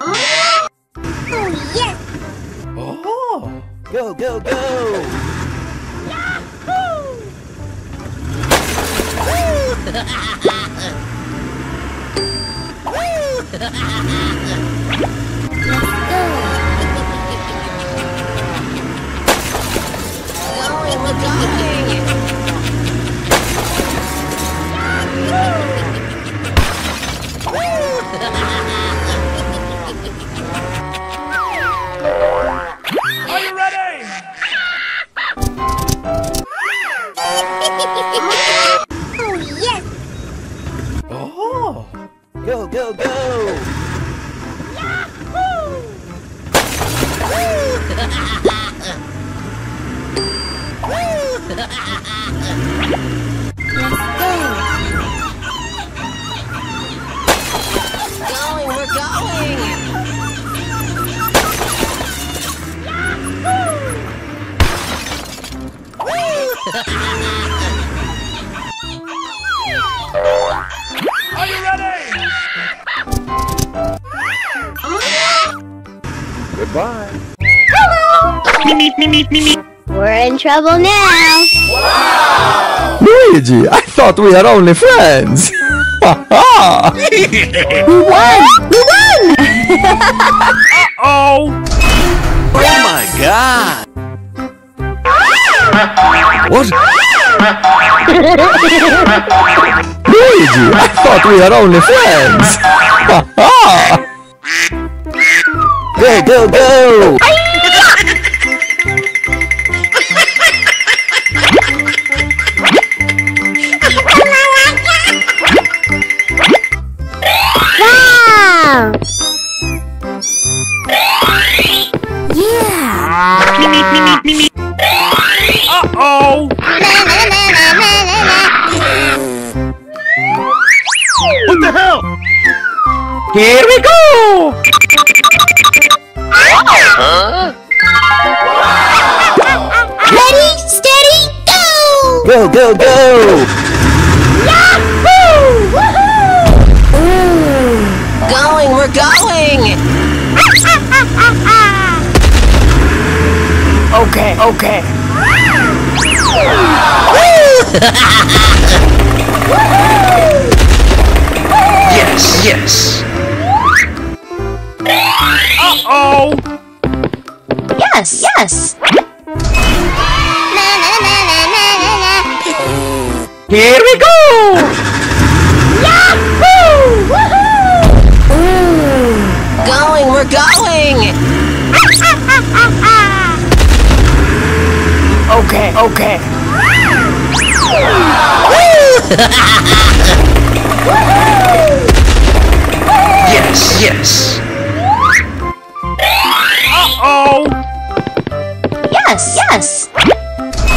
Oh yes. Oh! Go, go, go! Yahoo! Go, go, go! Yahoo! Let's go! Going, we're going! Goodbye. Hello! We're in trouble now. Wow! Luigi, I thought we were only friends. Ha ha! We won! We won! Uh-oh! Oh my god! What? Luigi, I thought we were only friends! Ha ha! Go, go, go! Wow! Yeah! Uh-oh! What the hell? Here we go! Huh? Wow. Ready, steady, go! Go, go, go! Yahoo! Woohoo! Ooh, going, we're going! Okay, okay. Yes, yes. Uh-oh! Yes, yes. Here we go! Yahoo! Woohoo! Ooh, going, we're going! Okay, okay. Yes, yes. Uh-oh! Yes, yes.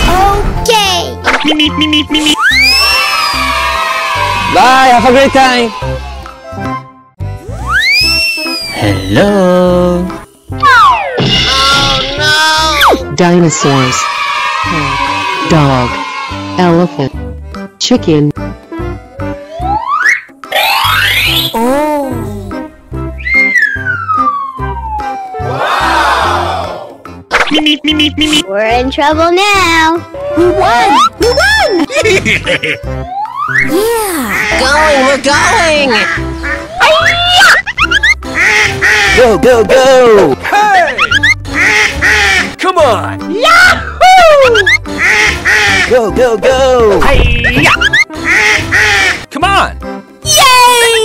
Okay. Me, me, me, me, me. Bye. Have a great time. Hello. Oh no! Dinosaurs. Dog. Elephant. Chicken. We're in trouble now. We won! We won! Yeah! Going, we're going! Go, go, go! Hey! Come on! Yahoo! Go, go, go! Come on! Yay!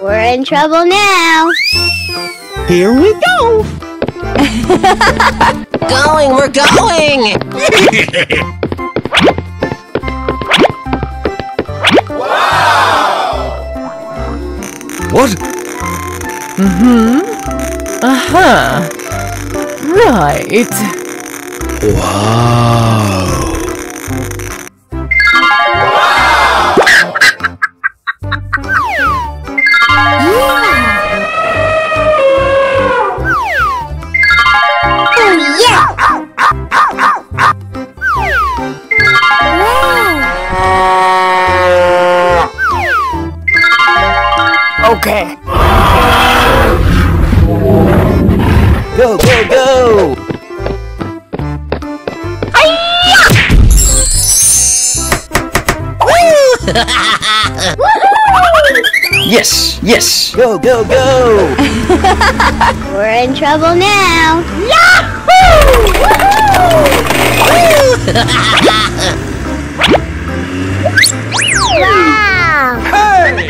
We're in trouble now. Here we go! Going, we're going! Wow! What? Mm-hmm. Uh-huh. Right. Wow! Wow! Okay. Go, go, go! Yes, yes! Go, go, go! We're in trouble now! Yahoo! Wow! Hey!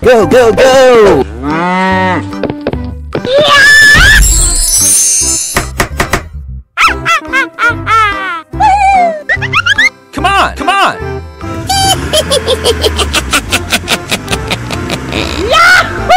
Go, go, go! Yeah! Come on, come on! Yahoo!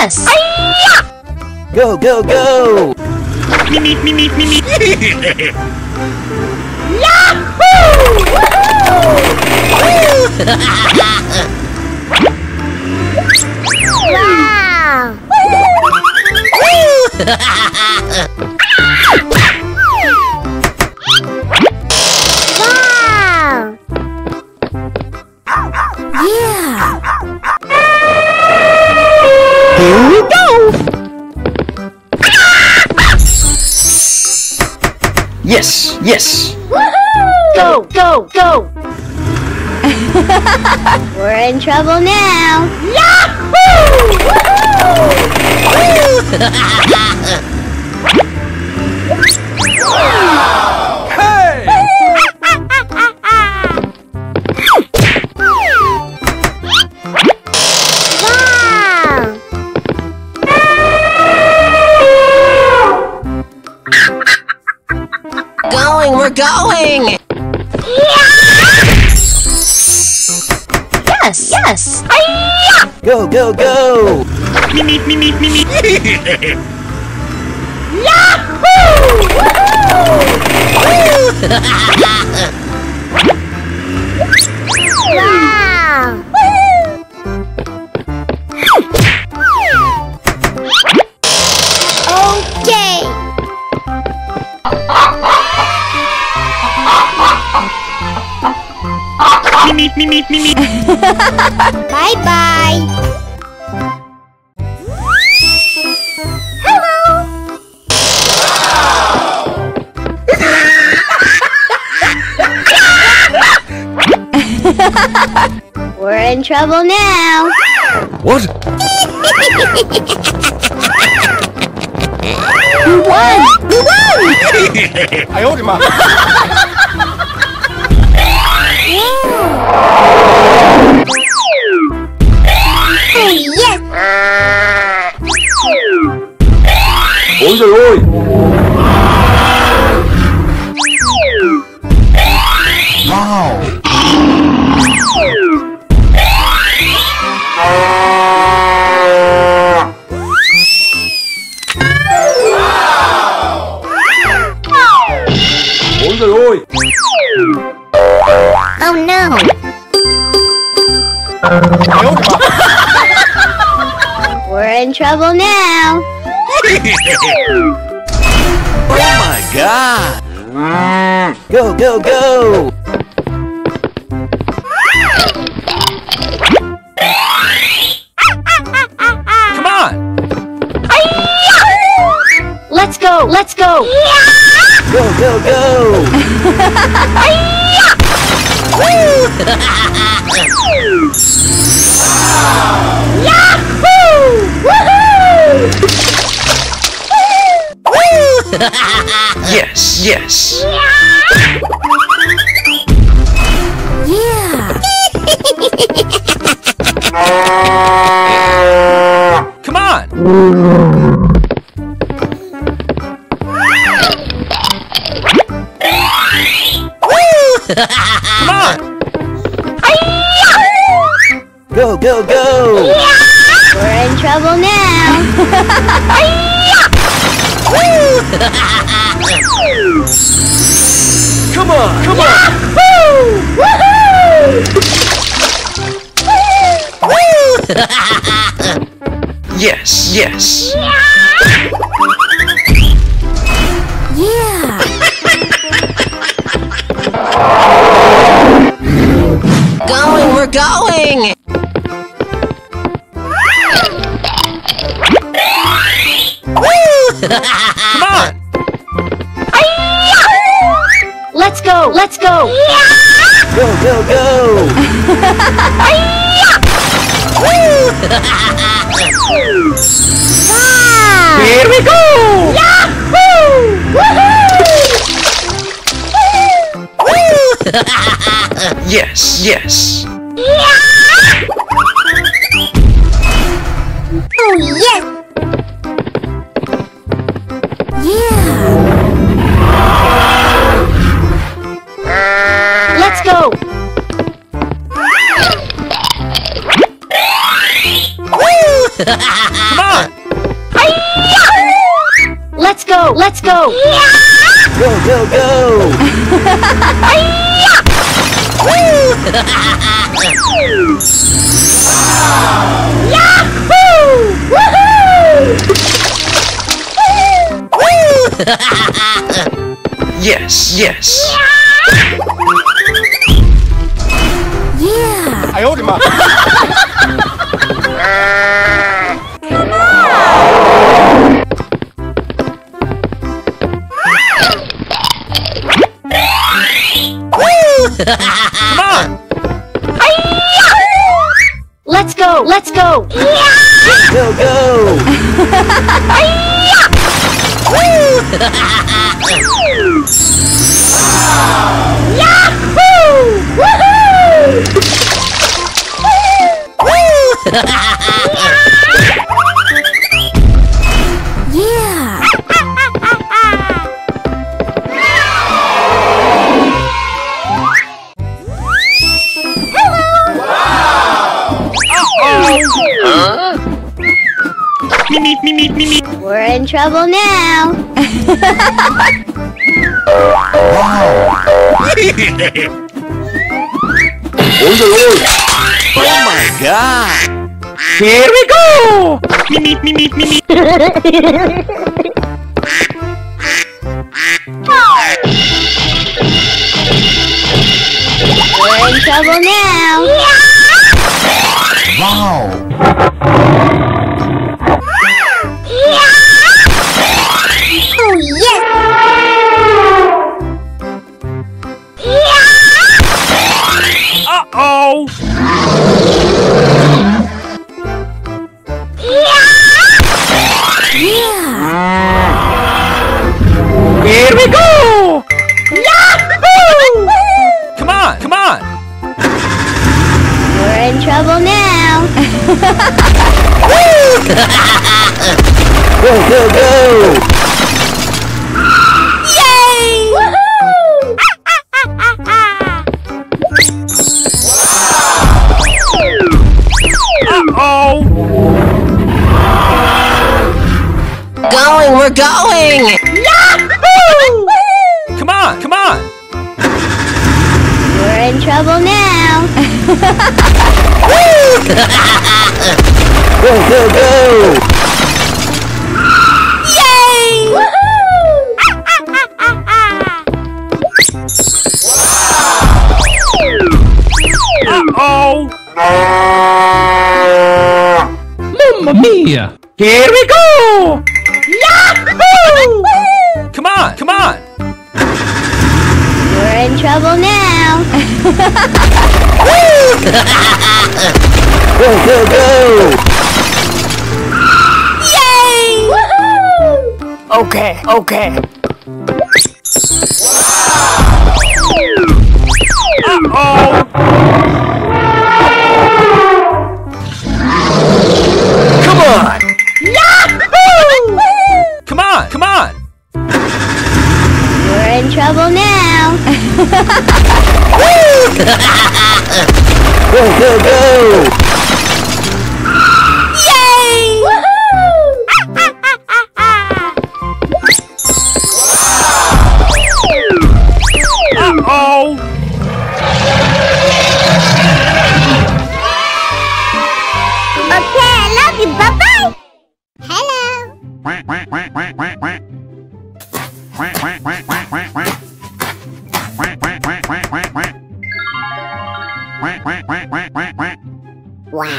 Yes! Hi-ya! Go, go, go! Me, me, me, me, me, me. Yahoo! Woohoo! Wow! Woo! Yes, yes! Woohoo! Go, go, go! We're in trouble now! Yahoo! Woohoo! Hey! We're going! Yeah! Yes! Yes! Hi-ya! Go, go, go! Me, me, me, me, me, me! Yahoo! Woohoo! Wow! Meep, meep, meep, meep, meep. Bye bye. Hello. We're in trouble now. What? You won! You won! I owed him up. Oi, oi! Wow! Oi, oi! Oh no! We're in trouble now! Oh my god! Go, go, go! Come on! Let's go, let's go! Go, go, go! Yahoo! Woohoo! Yes, yes. Yeah. Yeah. Come on. Come on. Go, go, go. Yeah. We're in trouble now. Come on, come on! Woohoo! Yes, yes. Yeah. Yeah. Going, we're going. Come on! Let's go! Let's go! Yeah. Go, go, go! Wow. Here we go! Yahoo! Woohoo! Yes, yes! Yeah. Oh, yes! Come on! go, let's go. Yeah. Go, go, go. Yahoo! Woohoo! Yes, yes. Yeah. Yeah. I owed him up. Come on! Let's go! Let's go! Yeah. Go, go! Yahoo! Woohoo! Yeah! We're in trouble now. Oh the Lord! Oh my God! Here we go! We're in trouble now. Yeah. Wow! Uh-oh! Yeah! Yeah! Here we go! Yahoo! Come on, come on! We're in trouble now! Go, go, go! Yay! Woohoo! Uh-oh! Going, we're going! Yahoo! Come on, come on! We're in trouble now! Go, go, go! Yay! Woohoo! Uh-oh! Mamma mia! Here we go! Yahoo! Come on, come on! We're in trouble now! Go, go, go! Yay! Woohoo! Okay, okay. Uh-oh! Come on, come on! We're in trouble now! Go, go, go! Yay! Woohoo! Uh-oh! Wow.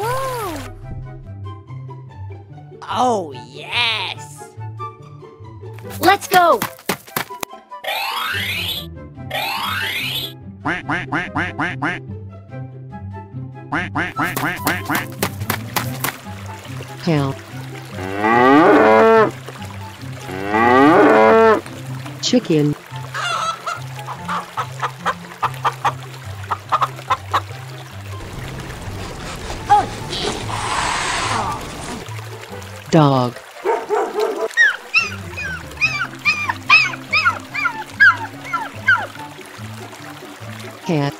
Wow. Wow. Oh, yes. Let's go. Help. Chicken. Dog. Cat.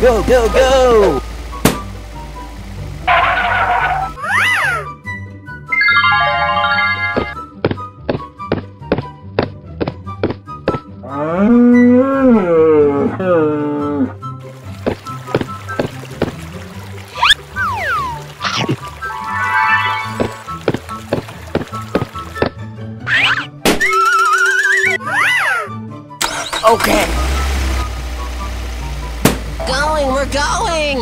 Go, go, go! Okay. Going, we're going!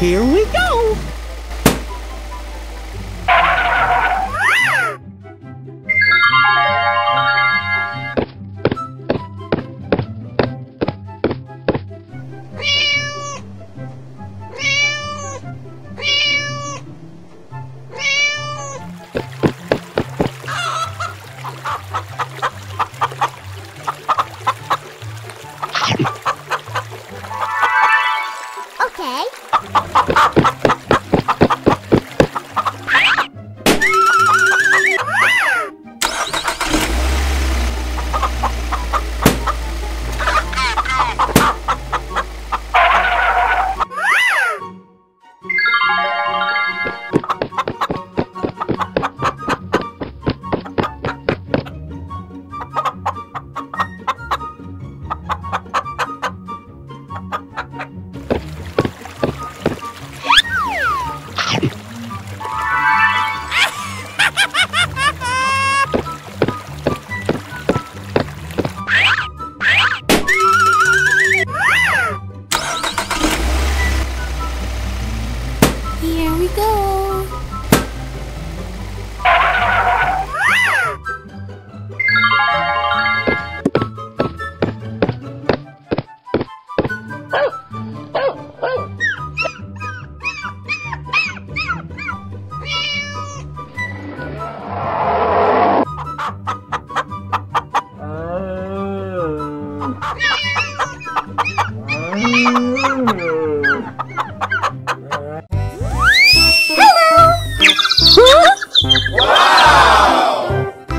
Here we go! Okay. Here we go!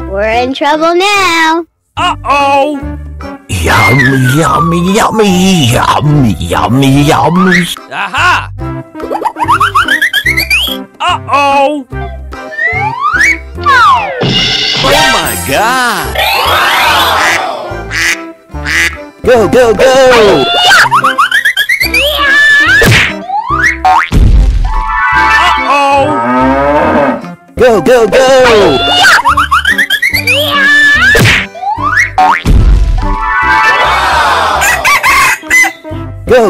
We're in trouble now. Uh-oh. Yummy, yummy, yummy, yummy, yummy, yummy. Aha. Uh-oh. Oh my God. Wow. Go, go, go. Uh-oh. Go, go, go. Go,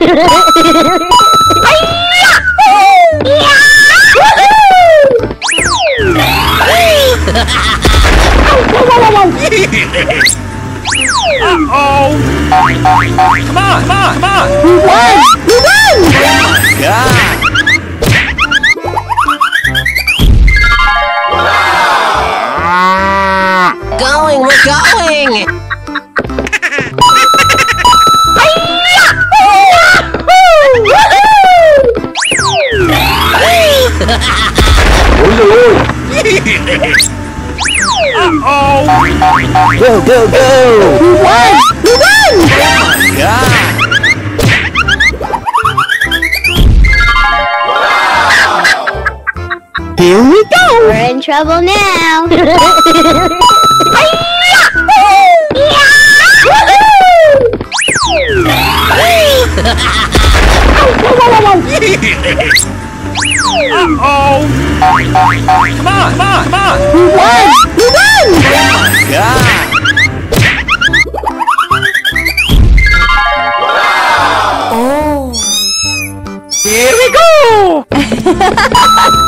Uh-oh! Come on, come on, come on! Who won? Who won? Oh my God! Wow. Going, we're going! Uh-oh! Go, go, go! Who won? Who won? Oh my God! Wow. Here we go! We're in trouble now! Woohoo! Uh-oh! Come on, come on, come on! Who won? Who won? Oh, God! Oh! Here we go! Uh-oh!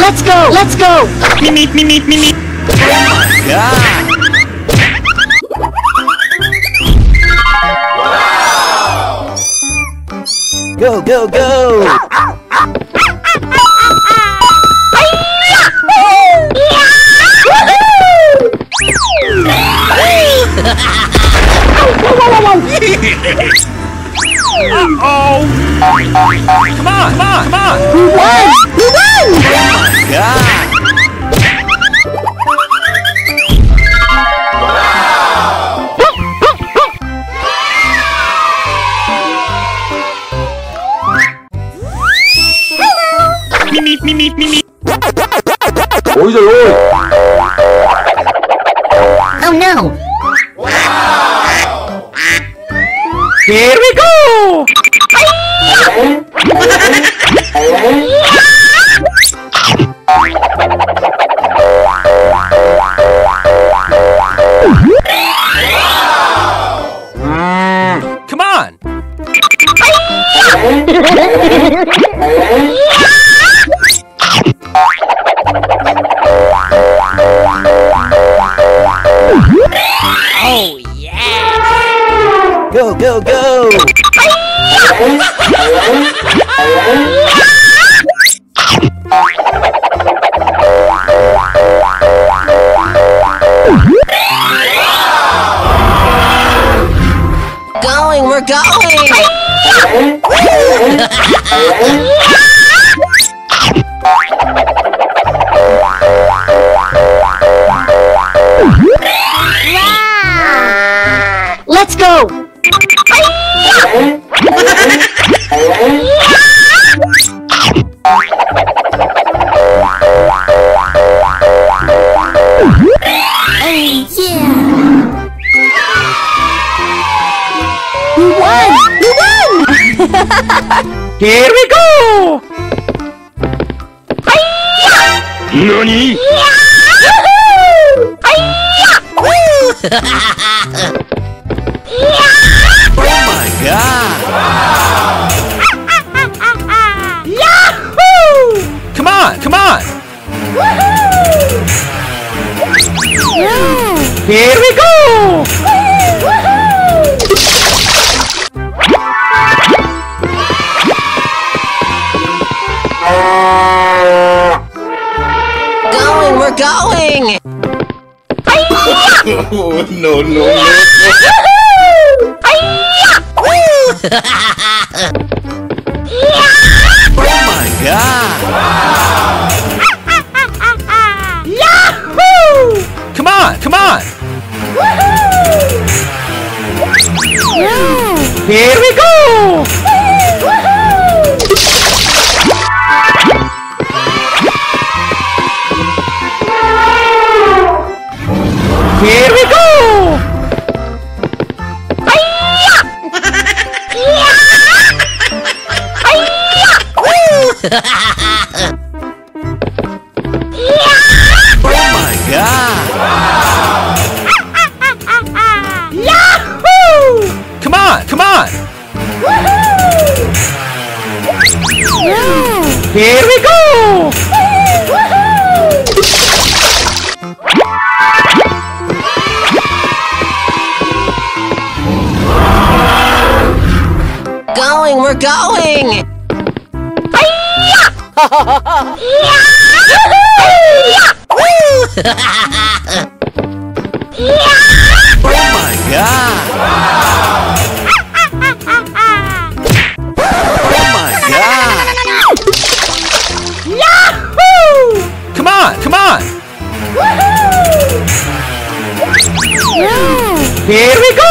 Let's go! Let's go! Me meet me meet me meet. Oh, God! Wow. Go go go! Oh, oh, oh. Uh-oh! Come on, come on, come on! Who won? Who won? Oh, God! Wow. Hello! Me, me, me, me, me. Oi, oi. Oh, no! Here we go! Come on! Oh, yeah! Go, go, go! Going, we're going. Let's go. Here we go! Nani? Oh my God! Wow. Yahoo! Come on, come on! Woohoo! Here we go! Going! Oh, no, no, no! Oh my God! Wow. Yahoo! Come on, come on! Woohoo! Here we go! Here we go! Oh my God! Wow. Yahoo! Come on, come on! Woohoo! Here we go! Going, we're going! Oh my God! Wow. Oh my God! Yahoo! Come on, come on! Woohoo! Here we go!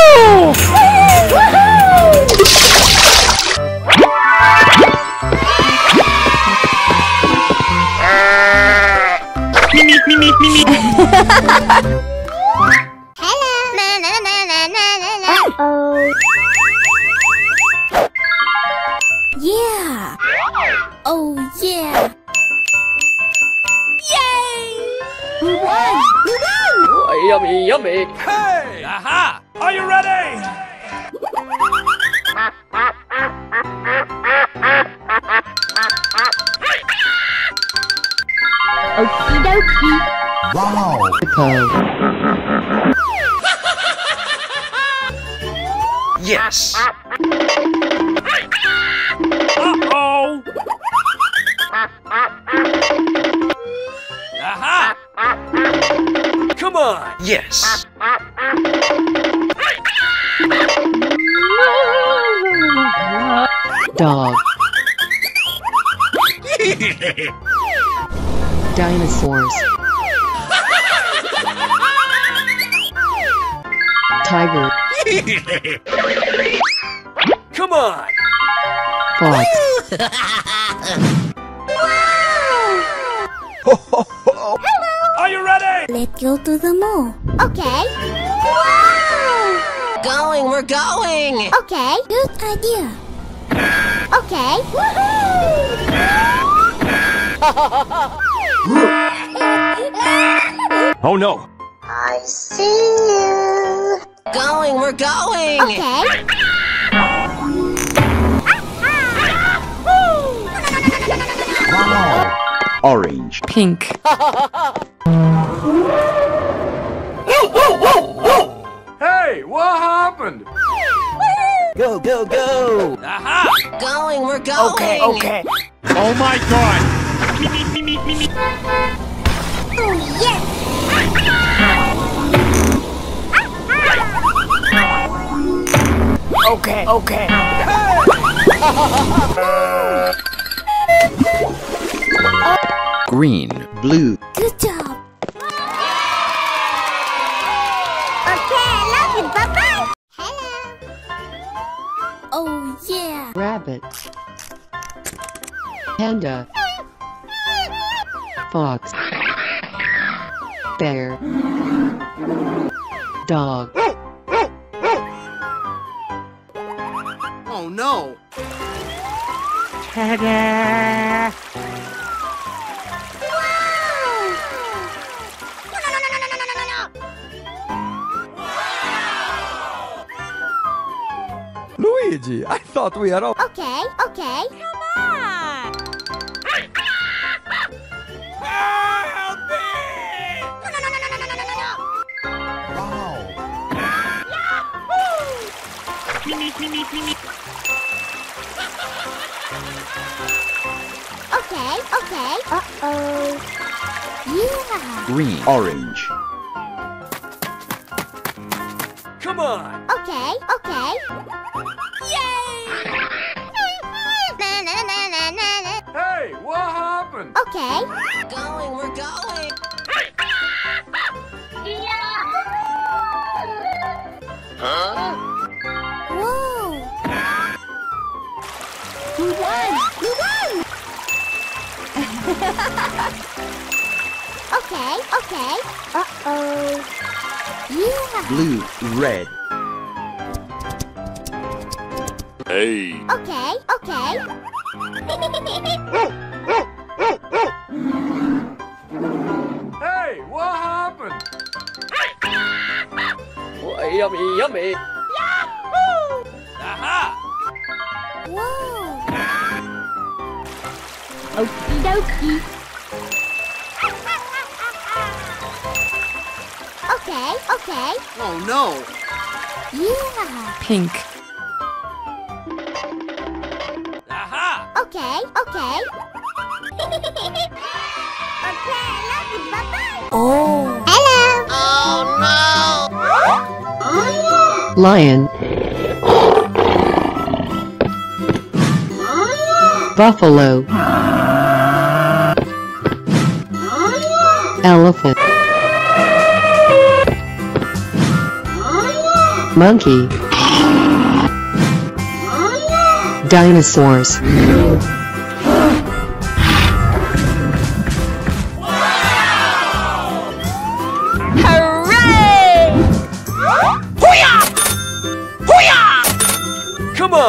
Hello. Uh-oh. Yeah. Oh yeah. Yay! We won! We won! Oh, yummy, yummy. Hey! Aha! Are you ready? Okie dokie. Wow. Okay. Yes. Uh-oh. Aha. Come on. Yes. Dog. Dinosaurs. Tiger. Come on. Fox. Hello. Are you ready? Let's go to the mall. Okay. Wow. Going, we're going. Okay. Good idea. Okay. Woohoo! Oh no! I see you. Going, we're going. Okay. Wow. Orange, pink. Hey, what happened? Go, go, go! Aha! Going, we're going. Okay, okay. Oh my God! Me, me, me, me, me, me. Oh, yes! Okay, okay. Green, blue. Good job. Okay, I love you. Bye-bye. Hello. Oh, yeah. Rabbit. Panda. Fox. Bear. Dog. Oh no! Ta-da! Wow! Luigi, I thought we had all. Okay, okay. Come on! Okay, okay. Uh-oh. Yeah. Green, orange. Come on. Okay, okay. Yay! Hey, what happened? Okay. Going, we're going. Huh? Whoa. We won! We won! Okay, okay. Uh-oh. Yeah. Blue, red. Hey. Okay, okay. Hey, what happened? Oh, yummy, yummy. Yahoo! Aha! Whoa. Okie dokie. Okay, okay. Oh no! Yeah. Pink. Aha! Okay, okay. Okay, I love you. Bye bye. Oh. Hello. Oh no! Lion. Buffalo. Elephant. Monkey. Dinosaurs. Wow!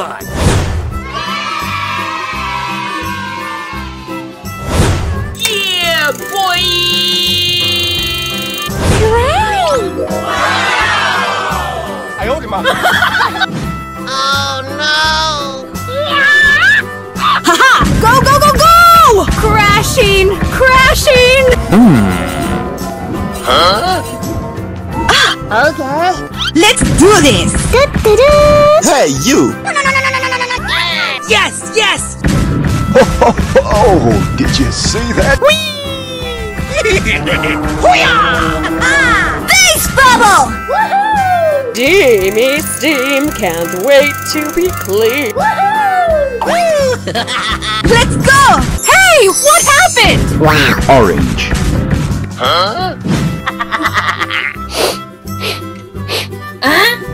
on! Yeah, boy! Great! Wow! I owed him up. Oh, no! Ha ha! Go, go, go, go! Crashing! Crashing! Hmm. Huh? Ah! Okay. Let's do this! Da, da, da. Hey, you! No, no, no, no, no, no, no, no. Yes, yes! Ho, ho, ho. Oh, did you see that? Whee! Hoo-yah! Face bubble! Woohoo! Steamy steam, can't wait to be clean! Woohoo! Let's go! Hey, what happened? Wow. Orange. Huh?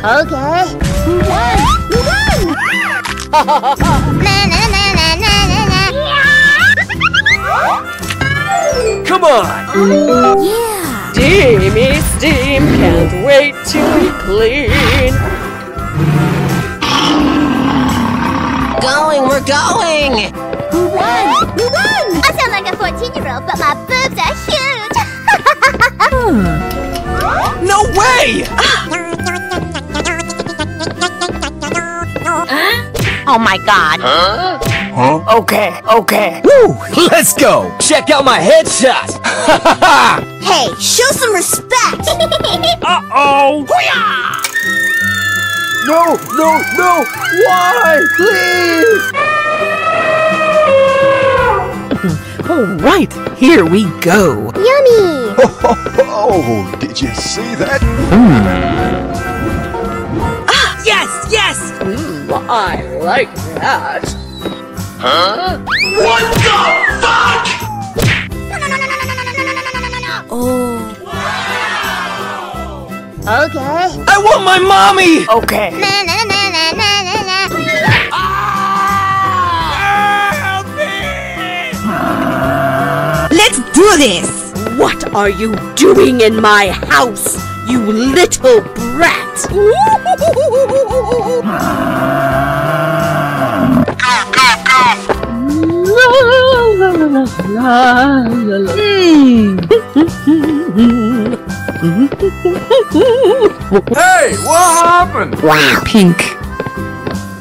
Okay. One, one. Na na na na na na. Come on. Yeah. Steamy steam, can't wait to be clean. Going, we're going. One, one. I sound like a fourteen-year-old, but my boobs are huge. No way. Oh my god. Huh? Huh? Okay, okay. Woo! Let's go! Check out my headshot! Hey, show some respect! Uh-oh! No, no, no! Why? Please! Alright, here we go! Yummy! Oh, did you see that? Mm. Ah, yes, yes! Mm. I like that. Huh? What the fuck? No, no, no, no, no, no, no, no, no, no, no, no. Oh. Wow. Okay. I want my mommy. Okay. Na, na, na, na, na, na, na. Ah! Help me! Let's do this. What are you doing in my house, you little brat? La, la, la. Mm. Hey, what happened? Wow, pink.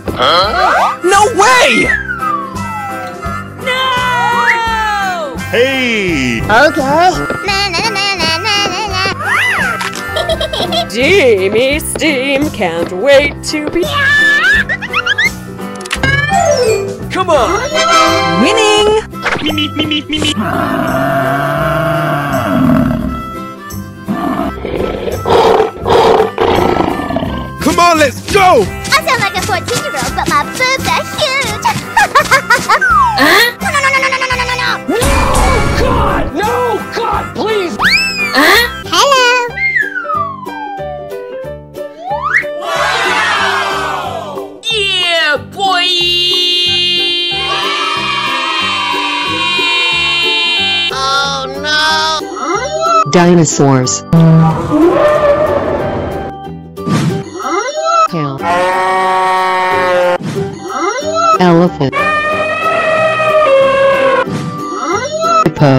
Huh? No way! No! Hey! Okay. Na, na, na, na, na, na, na. Steamy steam, can't wait to be. Come on! Winning! Me, me, me, me, me, me. Come on, let's go! I sound like a fourteen-year-old, but my boobs are huge! Huh? No, no, no, no, no, no, no, no, no! No, God! No, God, please! Huh? Hello! Wow! Yeah, boy! Dinosaurs. Cow. Elephant. Hippo.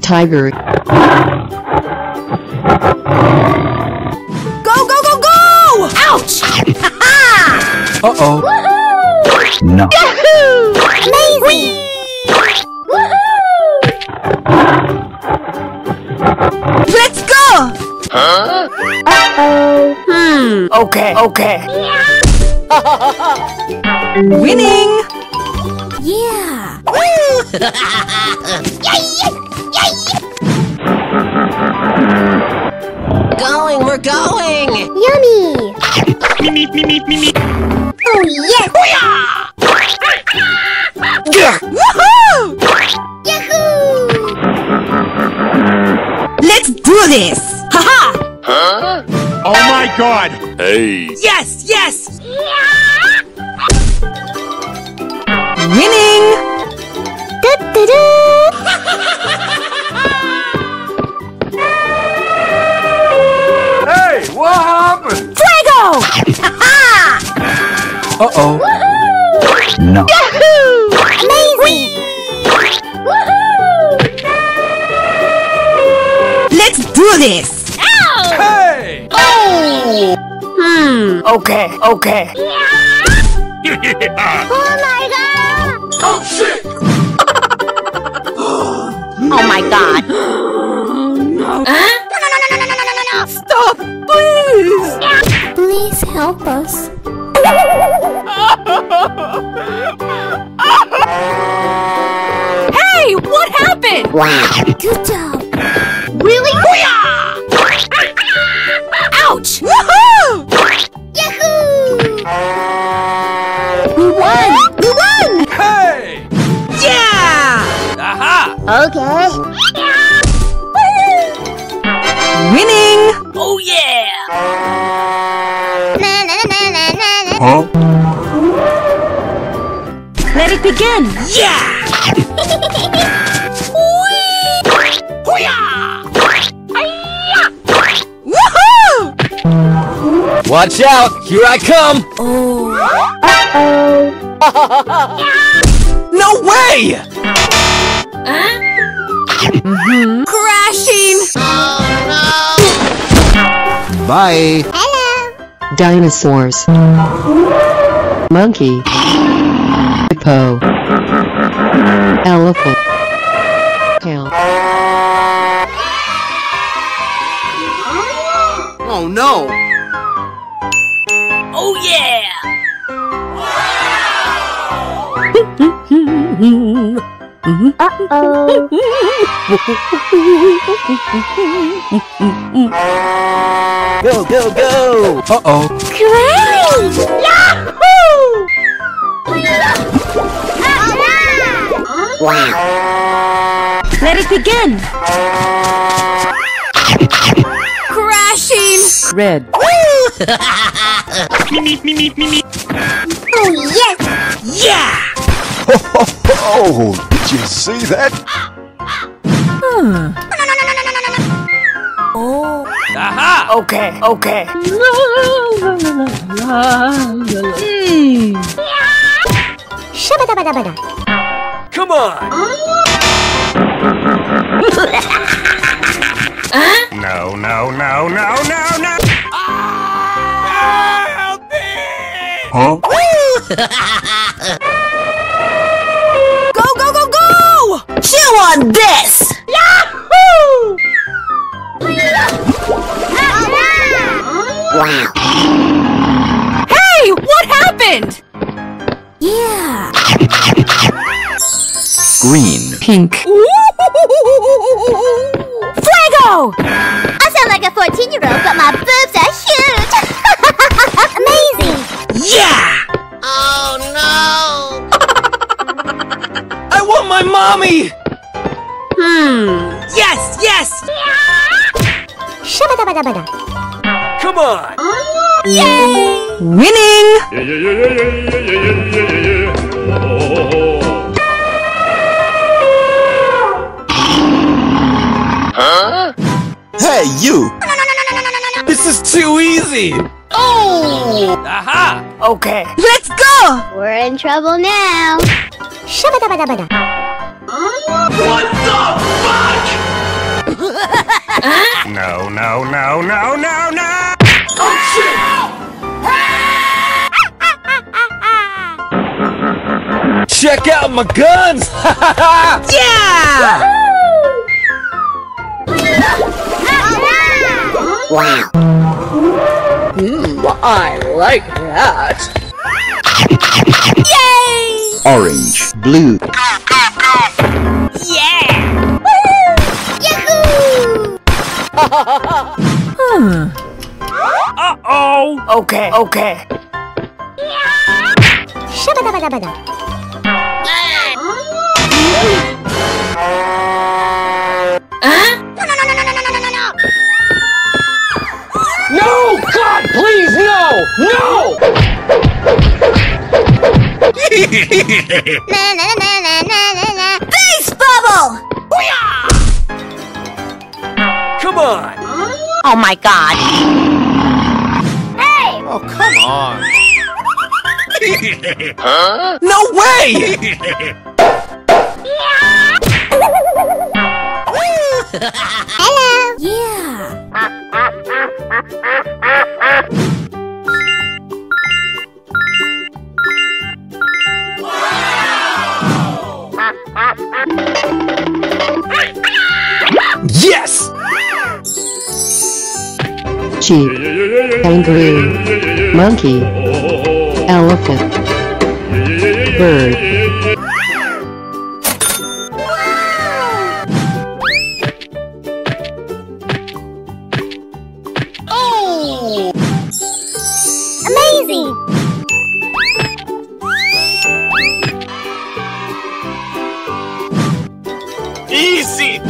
Tiger. Go, go, go, go! Ouch! Uh-oh. No. Amazing! Woohoo! Let's go! Huh? Uh-oh. Hmm. Okay, okay. Yeah. Winning! Yeah! Woo! Yay! Yay! Going, we're going! Yummy! Me, me, me, me, me, me. Oh, yes! Hoo-yah! Yeah. Woohoo! Yahoo! Let's do this! Haha! -ha. Huh? Oh my god! Hey! Yes, yes! Yeah. Winning! Da -da -da. this! Ow! Hey! Oh! Hmm, okay, okay. Yeah. Oh my god! Oh shit! Oh my god. Oh no. Huh? No, no, no, no, no, no, no, no, stop, please! Yeah. Please help us. Hey, what happened? Wow. Good job. Really? Ouch! Woohoo! Yahoo! We won! We won! Hey! Yeah! Aha! Okay. Winning! Oh yeah! Na na na na na na. Huh? Let it begin! Yeah! Watch out! Here I come! Oh. Uh-oh. No way! Huh? Mm-hmm. Crashing! Oh, no. Bye! Hello! Dinosaurs. Monkey. Hippo. Elephant. Tail. Oh no! Oh yeah! Wow. Uh-oh. Go, go, go! Uh-oh. Great! Yahoo! Uh-oh. Wow. Let it begin! Crashing! Red. Woo! Me, me, me, me, me, me. Oh, yes! Yeah! Ho, ho, ho! Did you see that? Hmm. Oh. Aha! Okay, okay. Mm. Come on! Huh? No, no, no, no, no, no! Huh? Go, go, go, go! Chew on this! Yahoo! Wow. Hey, what happened? Yeah. Green. Pink. Fuego! I sound like a fourteen-year-old, but my boobs are huge! Amazing! Yeah! Oh no! I want my mommy! Hmm. Yes, yes! Yeah. Come on! Yay! Winning! Huh? Hey, you! This is too easy! Oh! Aha! Okay. Let's go! We're in trouble now. Shabadabadabada. What the fuck? No, no, no, no, no, no! Oh shit! Check out my guns! Yeah! Wow. Mmm, I like that. Yay! Orange, blue. Yeah! Yahoo! Hmm. Uh-oh! Okay, okay. Shabadabadabada. Huh? No, no, no, no, no, no, no, no, no! No! God, please, no! No! Na na na na na na na. Face bubble! Come on! Oh my god! Hey! Oh come on! Huh? No way! Hello! Yeah! sheep, kangaroo, monkey, elephant, bird. Oh! Amazing! Easy!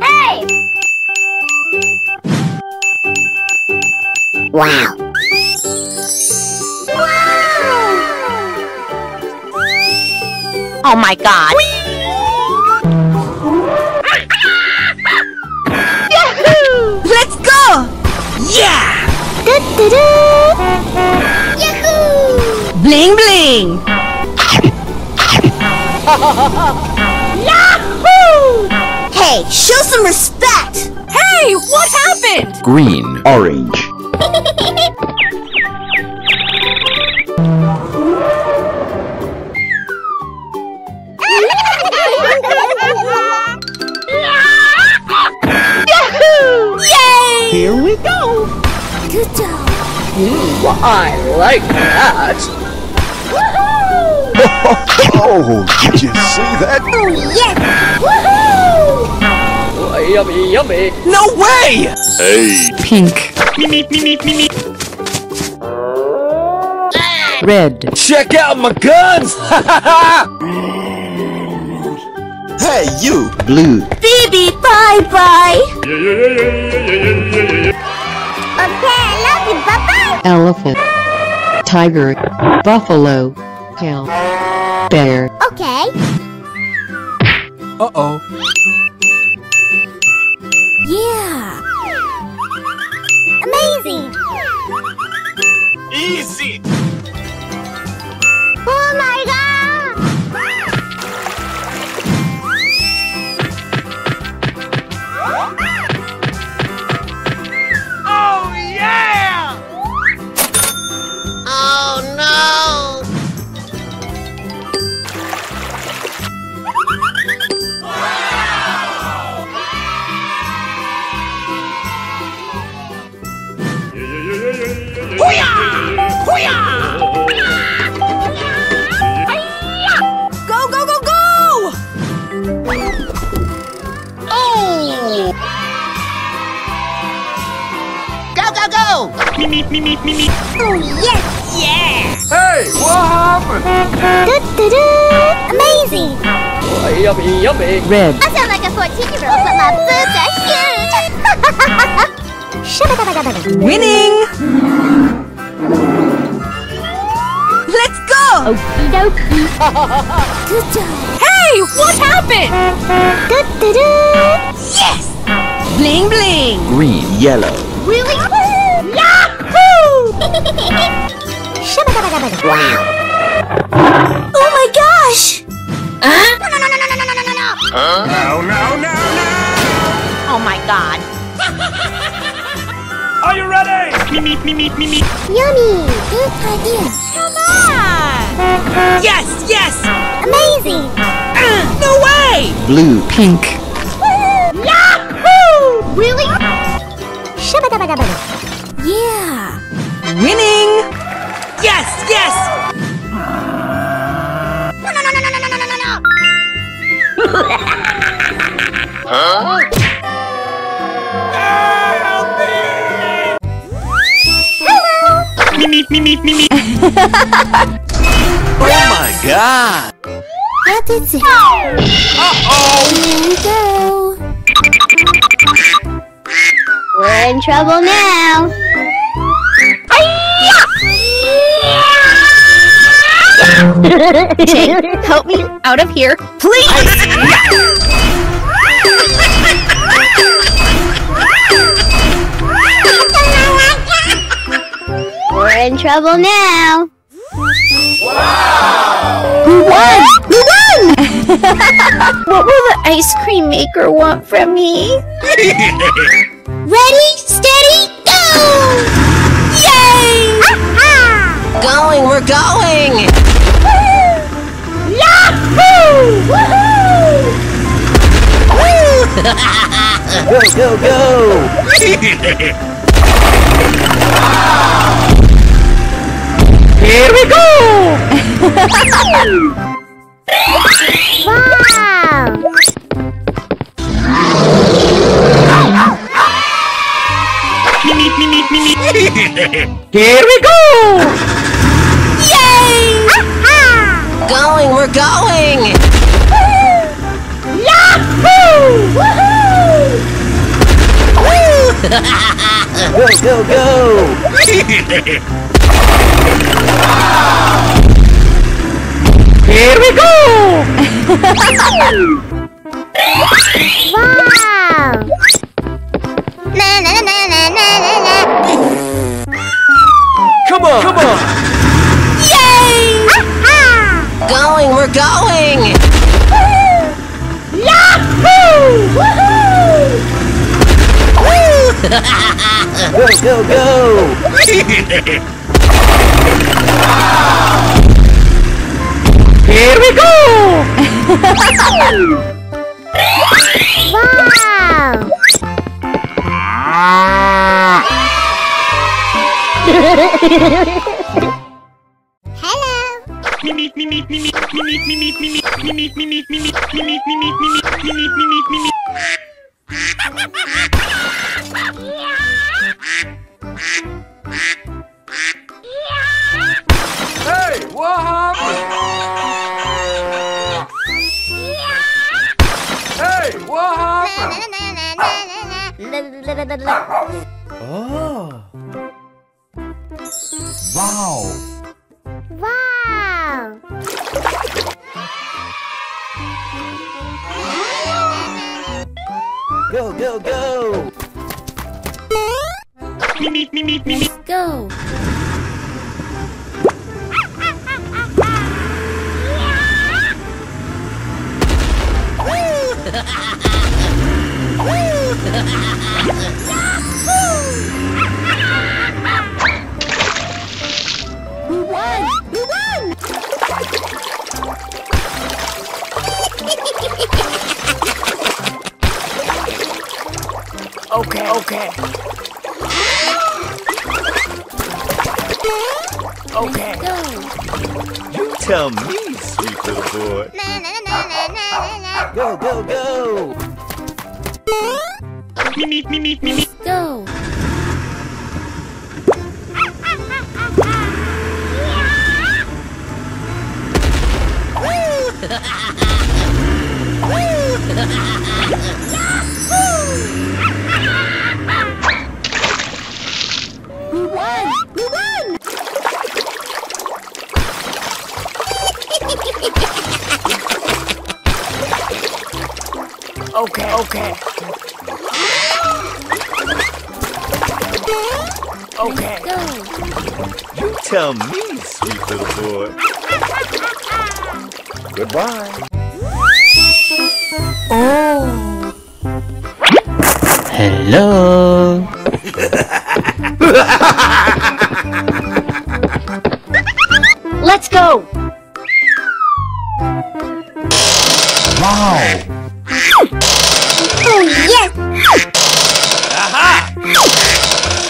Hey! Wow! Wow! Oh my god! Yahoo! Let's go! Yeah! Da-da-da! Yahoo! Bling bling! Yahoo! Hey, show some respect! Hey, what happened? Green, orange. Yahoo! Yay! Here we go! Good job! Mm, I like that! Woohoo! Oh, did you see that? Oh, yes! Woohoo! Yummy, yummy! No way! Hey! Pink. Meep, meep, meep, meep. Red. Check out my guns! Hey, you! Blue. Baby, bye bye! Okay, I love you, bye bye! Elephant. Tiger. Buffalo. Hell. Bear. Okay. Uh oh. Yeah! Amazing! Easy! Oh my god! Oh yeah! Oh no! Wow! Go, go, go, go! Oh! Go, go, go! Me, me, me, me, me, me. Oh, yes! Yeah! Hey, what happened? Da, da, da. Amazing! Oh, yummy, yummy! Red. I sound like a fourteen-year-old, but my boobs are huge! Winning! Let's go! Okie dokie. Good job. Hey, what happened? Da, da, da. Yes! Bling bling. Green, yellow. Really? Yahoo! Wow. Oh my gosh! Huh? No, no, no, no, no, no, no, no, no. Huh? No, no, no, no. Oh my god. Are you ready? Me, me, me, me, me. Yummy. Good idea. Yes, yes! Amazing! Uh, no way! Blue, pink. Yahoo! Really? Yeah! Winning! Yes, yes! No, no, no, no, no, no, no, no, no! Huh? Hello! Mimi, mimi, mimi! Oh my god! How did it? Uh-oh! Here we go! We're in trouble now! Jake, help me out of here, please! We're in trouble now! Wow! We won! We won! What will the ice cream maker want from me? Ready, steady, go! Yay! Ah going, we're going! Yahoo! Woohoo! Go, go, go! Here we go! Wow! Here we go! Yay! Going, we're going! Yahoo! Woohoo! Go, go, go! Here we go! Wow! Na na na na na na na. Come on! Come on! Yay! Going, we're going! Yahoo! Woohoo! Go, go, go! Here we go! Wow! Hello! Hey, what happened? Oh! Wow! Wow! Go, go, go! Let's go! We won! We won! Okay, okay. Okay. You tell me, sweet little boy. Na, na, na, na, na, na. Go, go, go! Me, me, me, me, me, me. Go! We won! We won! Okay, okay. Okay. Go. You tell me, sweet little boy. Goodbye. Oh. Hello. Let's go. Wow. Oh yes. Aha.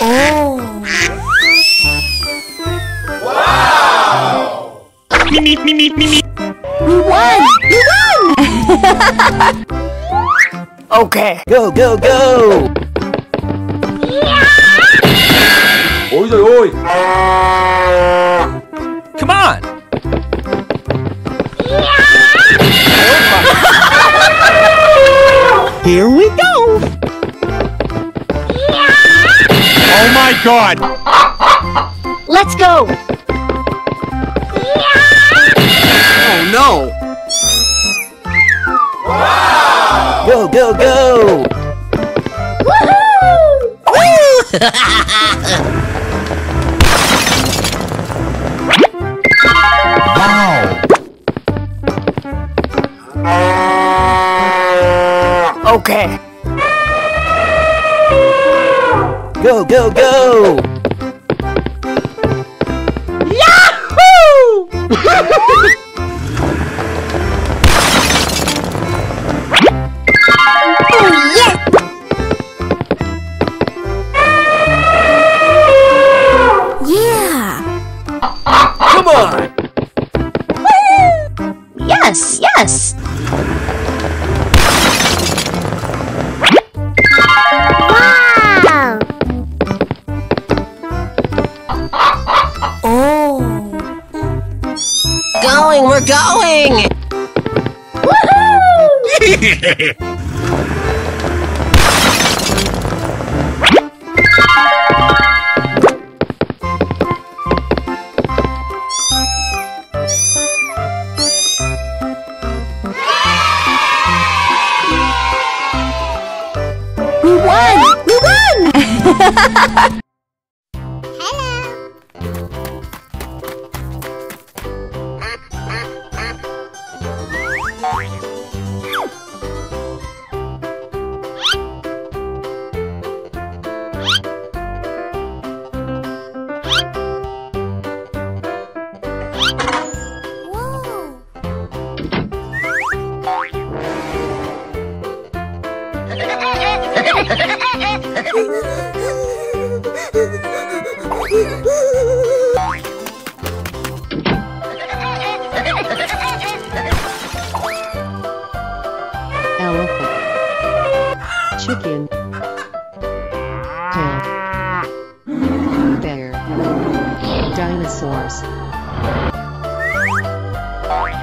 Oh. Me, me, me, me, me. We won! We won! Okay. Go, go, go! Yeah. Oy, oy, oy. Uh, Come on! Yeah. Here we go! Yeah. Oh my god! Let's go! No! Wow! Go, go, go! Woohoo! Woo! Wow! Okay! Go, go, go! Yahoo! Oh, yeah! going! Woohoo! Hello. Whoa. Elephant, chicken, cat, bear, dinosaurs. What?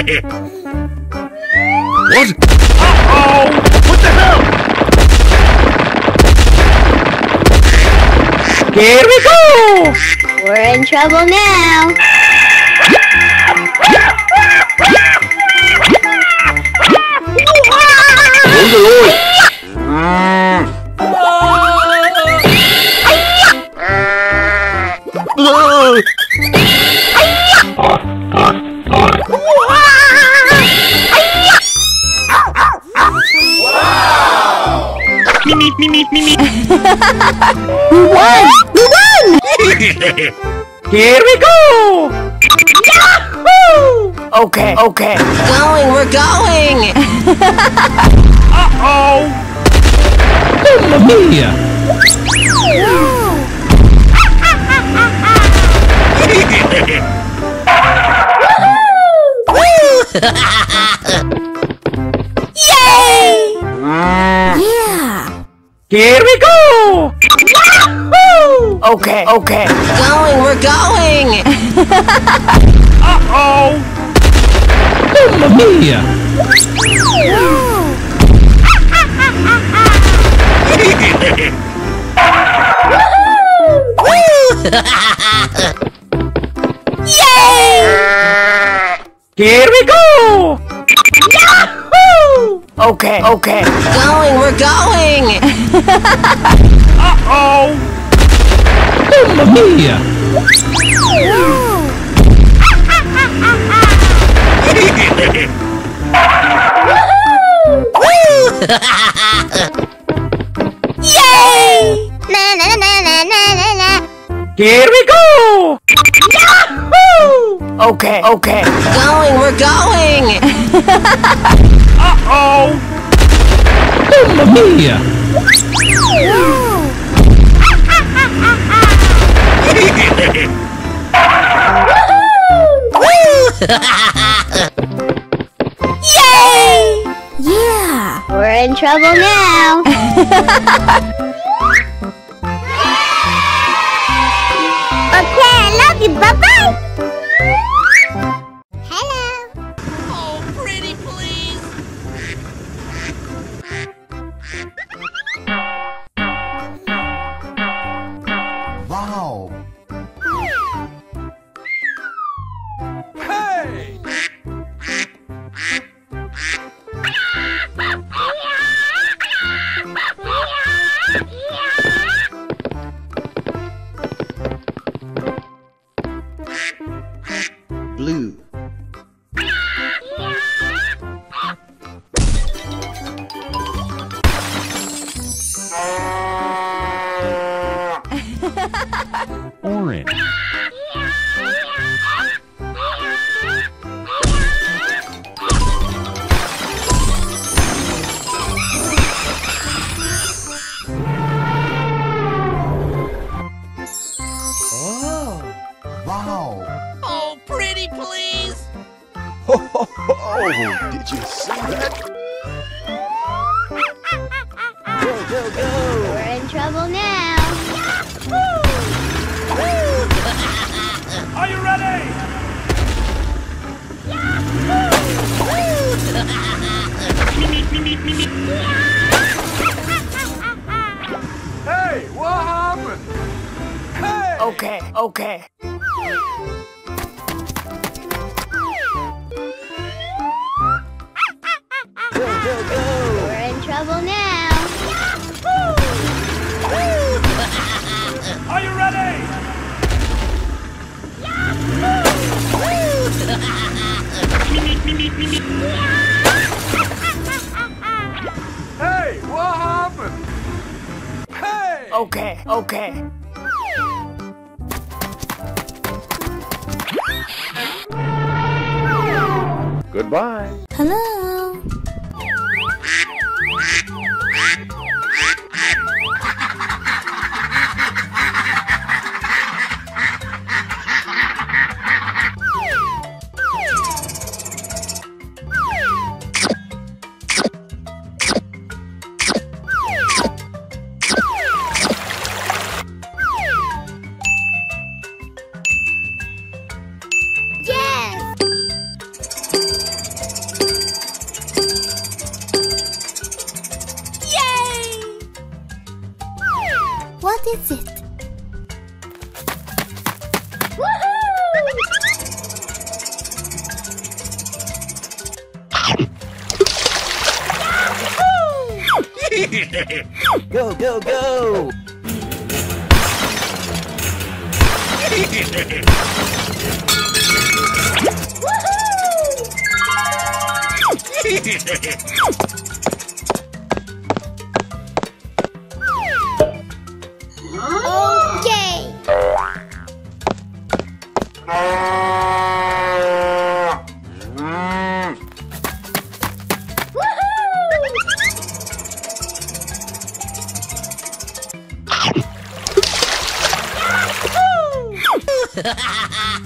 Uh-oh! What the hell? Here we go! We're in trouble now. Oh, Mimi, we won! We won! Here we go! Yahoo! Okay, okay. We're going, we're going! Uh-oh! Mamma mia! Yay! Yeah! Here we go! Yahoo! Okay, okay. Okay. We're going, we're going! Uh-oh! Mamma mia! Yay! Here we go! Yahoo! Okay, okay. We're going, we're going! Uh-oh! Mamma mia! Yay! Na na na na na na na. Here we go! Yahoo! Okay, okay. We're going, we're going! Uh-oh! Mamma mia! Yay! Yeah! We're in trouble now! Okay, I love you, bye-bye! Hello! Oh, pretty please! Wow! Blue. Orange. Oh, did you see that? Go, go, go! We're in trouble now! Yahoo! Are you ready? Yahoo! Hey, what happened? Hey! Okay, okay. Trouble now. Yahoo! Are you ready? Yahoo! Hey, what happened? Hey! Okay, okay. Goodbye. Hello. What is it? Woohoo! Go, go, go! Woohoo!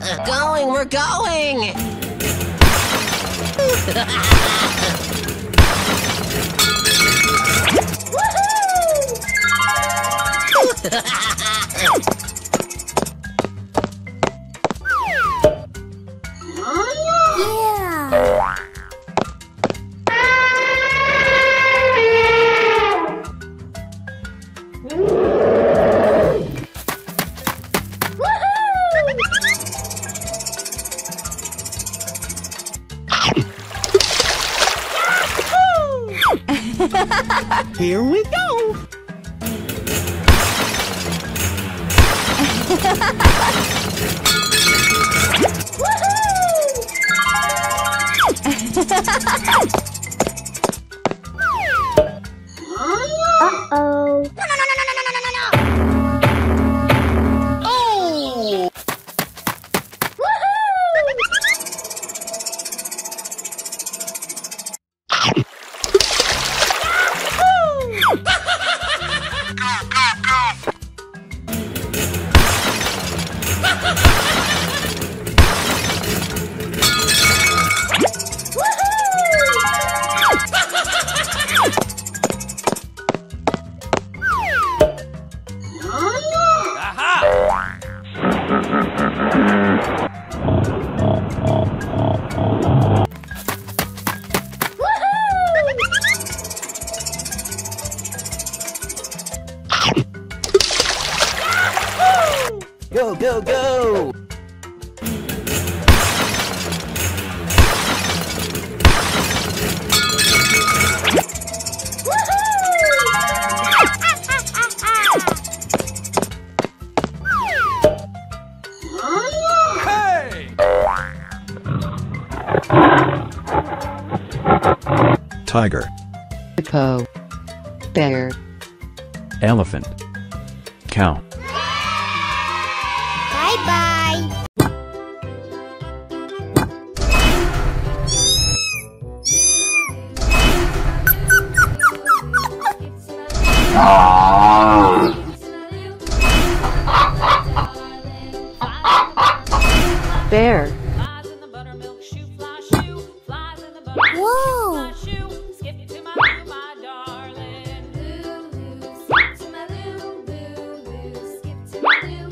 We're going, we're going! Woohoo! Here we go! Uh-oh! No, no, no, no, no, no, no, no, no! Oh! Woohoo! Go, go, go! Hey! Tiger, hippo, bear, elephant, cow. Bye-bye. Bear. Flies in the buttermilk shoe, fly shoe, flies in the buttermilk shoe, fly shoe. Skip it to my loo, my darling. Loo, loo, skip to my loo, loo, loo, skip to my loo.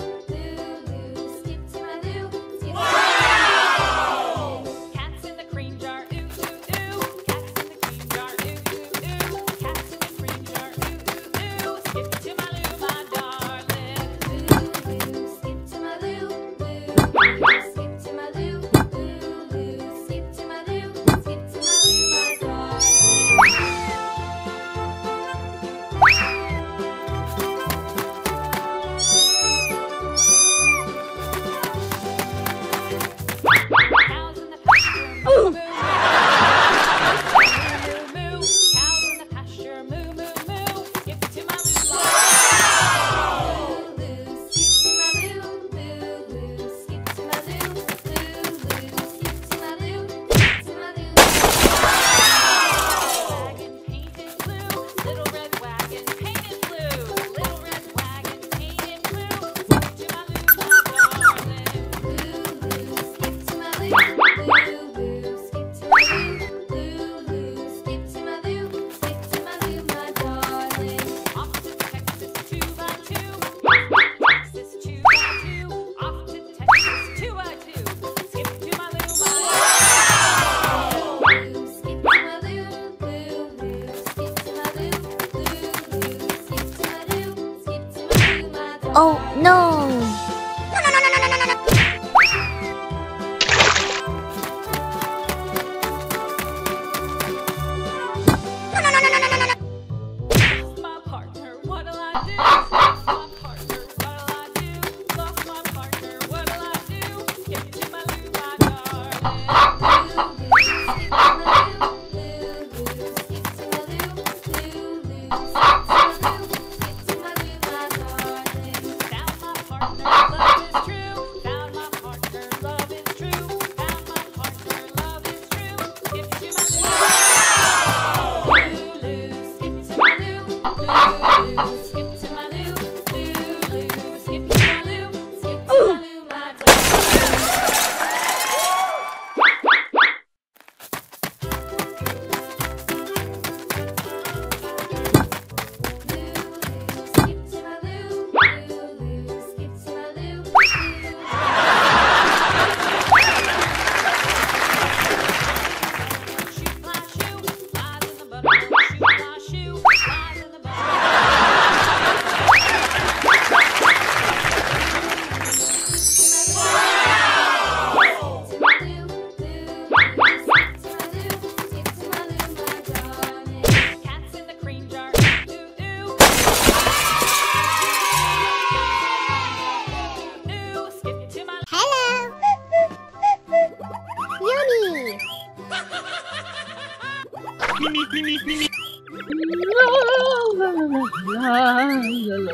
Oh no! No no no no no no no no no no no no no. Lost my partner, what'll I do? Lost my partner, what'll I do? Lost my partner, what'll I do? Skip to my loo, my darling. Loo, loo, skip to my loo, loo, loo, skip to my loo, loo, loo, skip to my loo, my darling. Down my heart.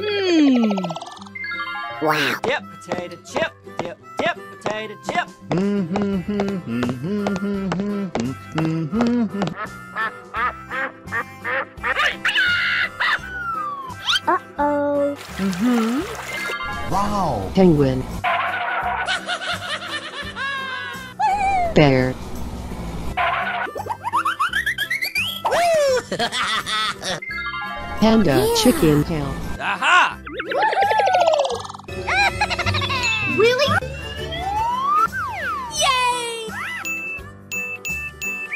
Mm. Wow. Dip, potato chip, dip, dip, potato chip. Uh-oh. Mm-hmm. Wow. Penguin. Bear. Panda, yeah. Chicken tail. Aha! Really? Yay!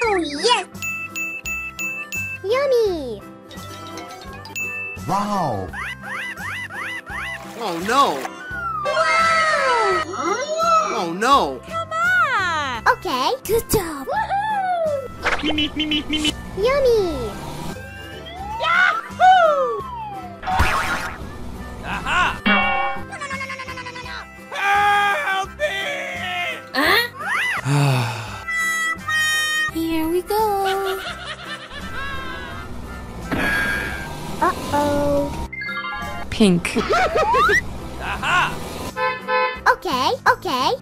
Oh yes! Yummy! Wow! Oh no! Wow! Oh no! Come on! Okay, good job! Woohoo! Me, me, me, me, me. Yummy! Yahoo! Aha! No, no, no, no, no, no, no, no! Help me! Huh? Here we go! Uh-oh! Pink. Aha! Okay, okay!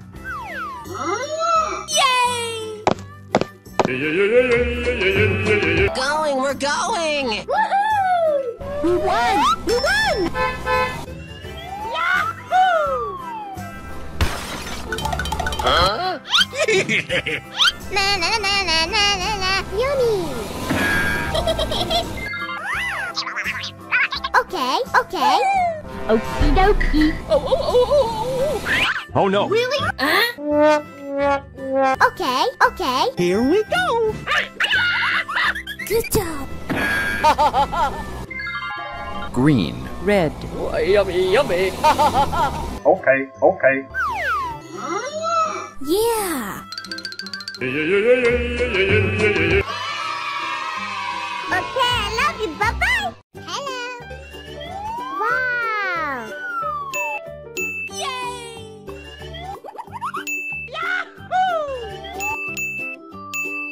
Yay! We're going, we're going! Woohoo! We won! We won! Yahoo! Huh? Na na na na na na na. Yummy! Okay, okay. Okie dokie. Oh oh oh oh! Oh no! Really? Huh? Okay, okay. Here we go. Good job. Green. Red. Oh, yummy, yummy. Okay, okay. Yeah. Okay, I love you. Bye-bye. Hello. Wow. Yay. Yahoo.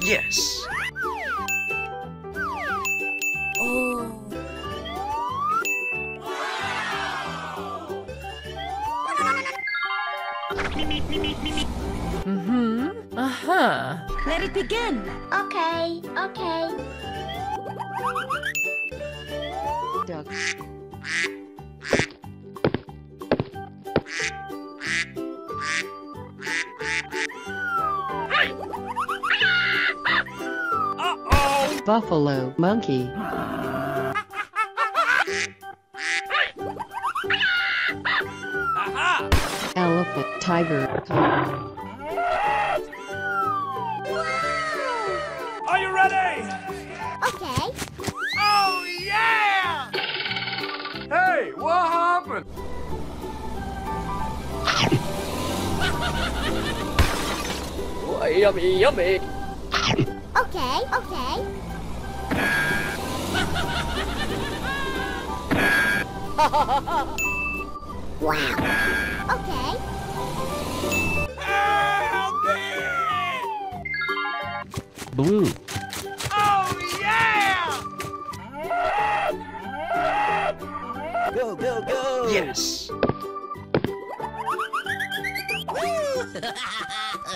Yes. Mm-hmm. Uh-huh. Let it begin. Okay, okay. Duck. Uh-oh. Buffalo monkey. Uh-huh. Elephant tiger. tiger. Are you ready? Okay. Oh, yeah! Hey, what happened? Oh, yummy, yummy. Okay, okay. Wow. Okay. Help me! Blue. Go, go, go! Yes!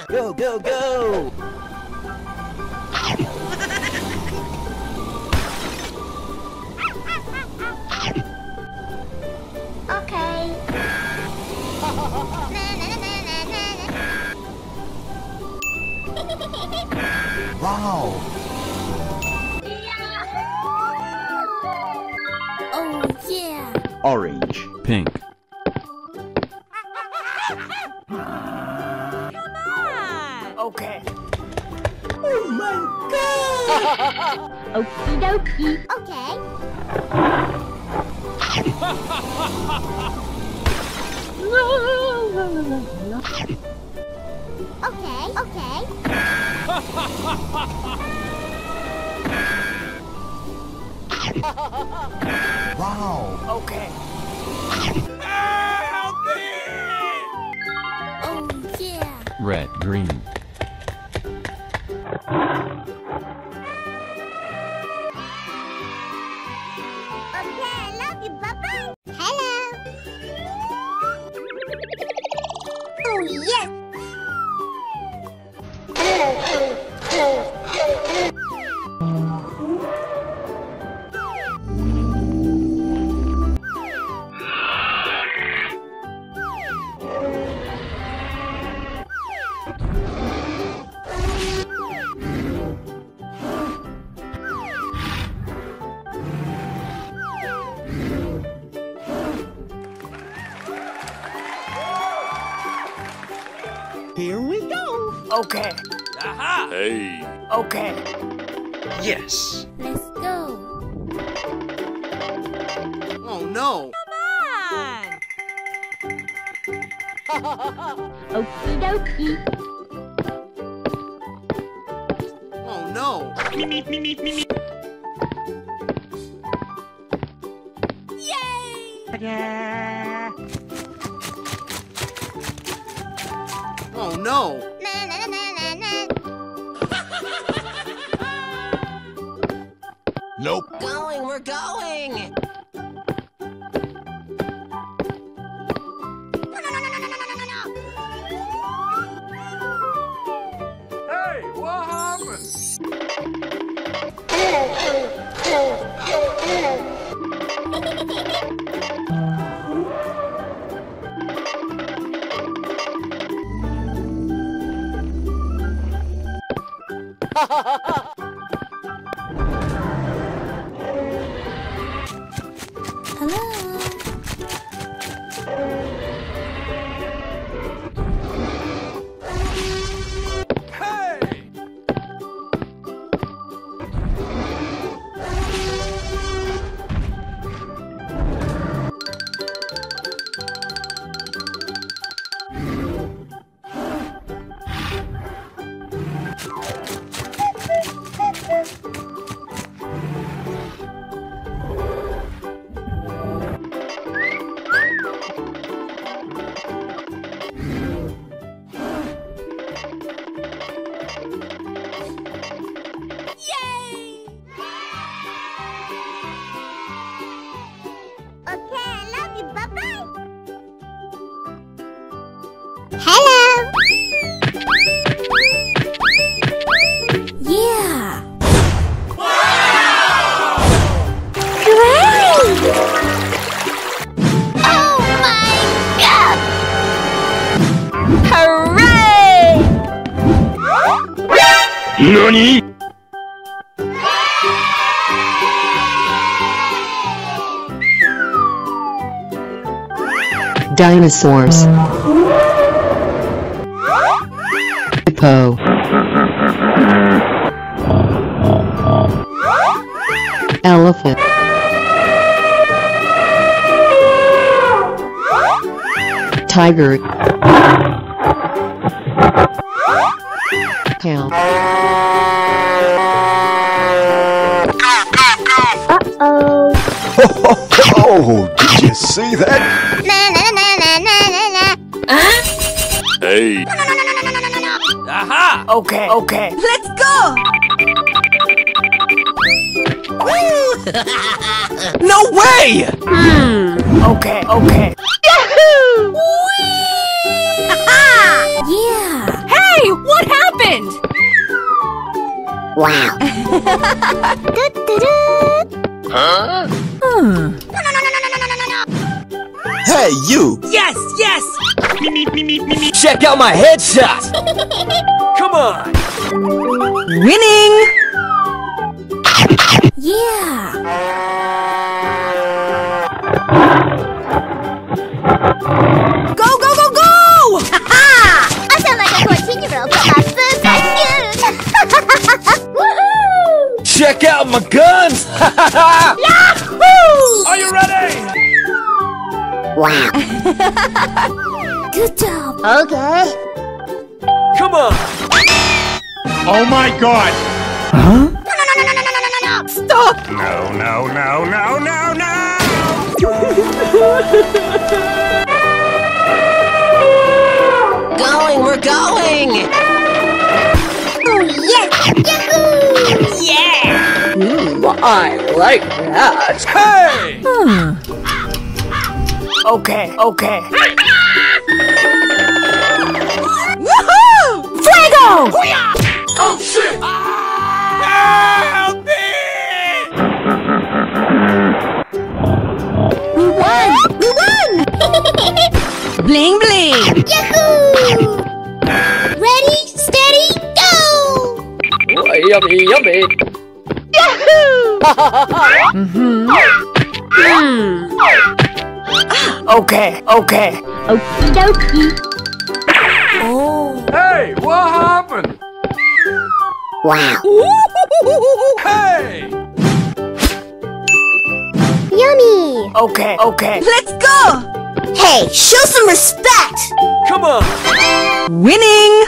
Go, go, go! Okay. Wow! Orange. Pink. Come on! Okay. Oh my god! Okie dokie. Okay. Okay, okay. Wow. Okay. Help me! Oh yeah. Red, green. Okay. Aha! Hey. Okay. Yes. Let's go. Oh no. Come on. Okie dokie. Oh no. Me me me me me me. Yay! Yeah. Oh no. Nope. Going, we're going. Hey, what happened? Ha ha ha ha! NANI?! Dinosaurs. Hippo. Elephant. Tiger. Pound. Uh-oh. Oh, did you see that? Na na na na na na na. Huh? Hey. No, no, no, no, no, no, no, no. Aha! Okay, okay. Let's go! Woo! No way! Hmm. Okay, okay. Yahoo! Whee! Aha! Yeah! Hey, what happened? Wow. Do, do, do. Huh? Hmm. Hey, you! Yes, yes! Me, me, me, me, me. Check out my headshot! Come on! Winning! Yeah! Go, go, go, go! I sound like a fourteen-year-old, but my boobs are huge! Woohoo! Check out my guns! Yahoo! Are you ready? Wow! Good job! Okay! Come on! Oh my god! Huh? No, no, no, no, no, no, no, no, no! Stop! No, no, no, no, no, no! Going, we're going! Oh, yes! Yahoo! Yeah! Mm, I like that! Hey! Hmm. Okay, okay. Woohoo! Fuego! Oh, shit! Help me! We won! We won! Bling, bling! Yahoo! Ready, steady, go! Oh, yummy, yummy! Yahoo! Mm-hmm. Mm. Ah. Okay, okay. Okie dokie. Oh. Hey, what happened? Wow. Hey! Yummy! Okay, okay. Let's go! Hey, show some respect! Come on! Winning!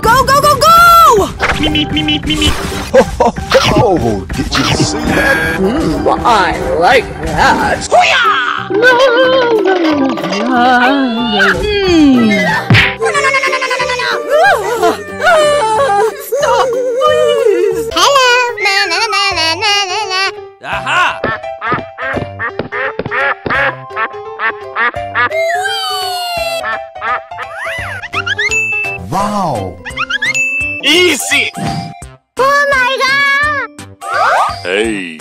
Go, go, go, go! Meep, meep, meep, meep, meep. Oh, oh, oh, did you see that? Mm, I like that. Hoo-yah! No, no, no, no, no, no, no, no, no. Stop, please. Hello. Na, na, na, na, na, na, na. Aha! Wow. Easy. Oh my god! Hey!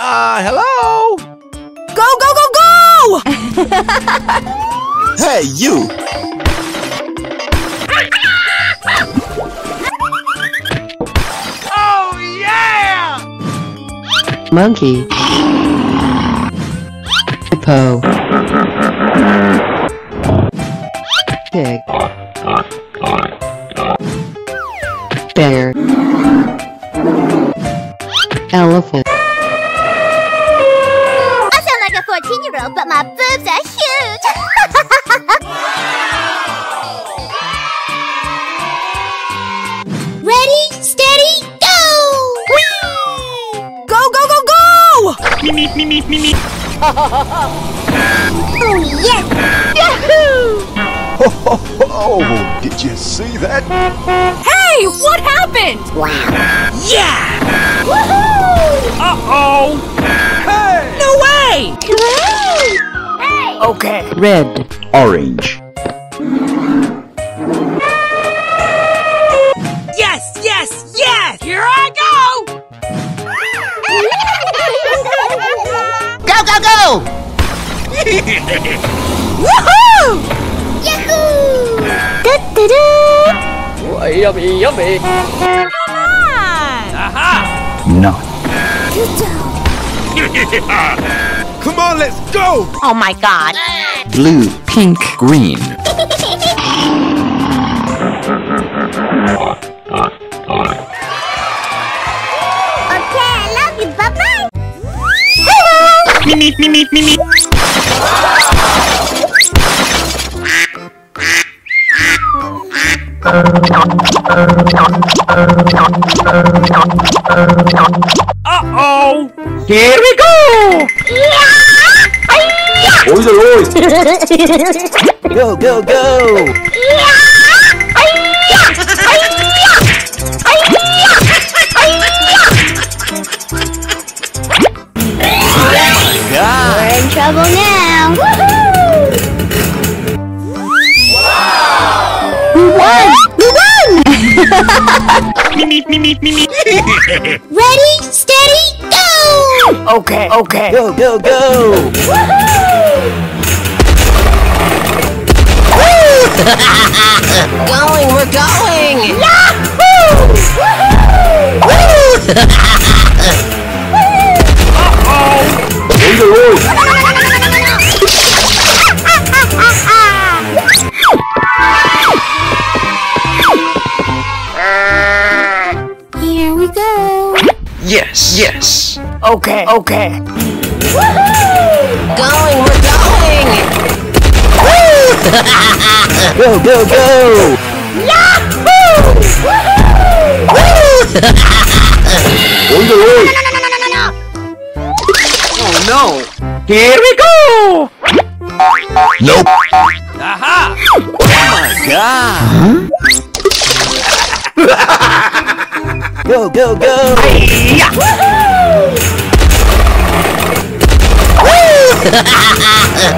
Uh, hello? Go, go, go, go! Hey, you! Oh, yeah! Monkey. Hippo. Pig. Bear. Elephant. I sound like a fourteen year old, but my boobs are huge! Ready, steady, go! Whee! Go, go, go, go! Meep, meep, meep, meep, meep. Oh, yeah! Yahoo! Oh, did you see that? Hey, what happened? Wow. Yeah! Woohoo! Uh-oh! Hey! No way! Hey! Okay. Red. Orange. Yes, yes, yes! Here I go! Go, go, go! Woohoo! Yahoo! Da, da, da. Oh, yummy, yummy! Come on! Aha! No. Good job. Come on, let's go! Oh my god! Blue, pink, green. Okay, I love you. Bye bye. Hello. Me, me, me, me, me. Uh-oh! Here we go! Yeah. Boys are boys! Go, go, go! We're in trouble now! Woohoo! Meep, meep, meep, meep, meep. Ready, steady, go! Okay, okay. Go, go, go! Woohoo! Going, we're going! Yahoo! Woohoo! Uh-oh! Here's the roof! Yes, yes. Okay, okay. Woohoo! Going, we're going! Woo! Go, go, go! Yahoo! Woohoo! Woo! On the way! No, no, no, no, no, no, no! Oh no! Here we go! Nope! Aha! Oh my god! Huh? Go, go, go! Hey-ya! Woohoo! Woo!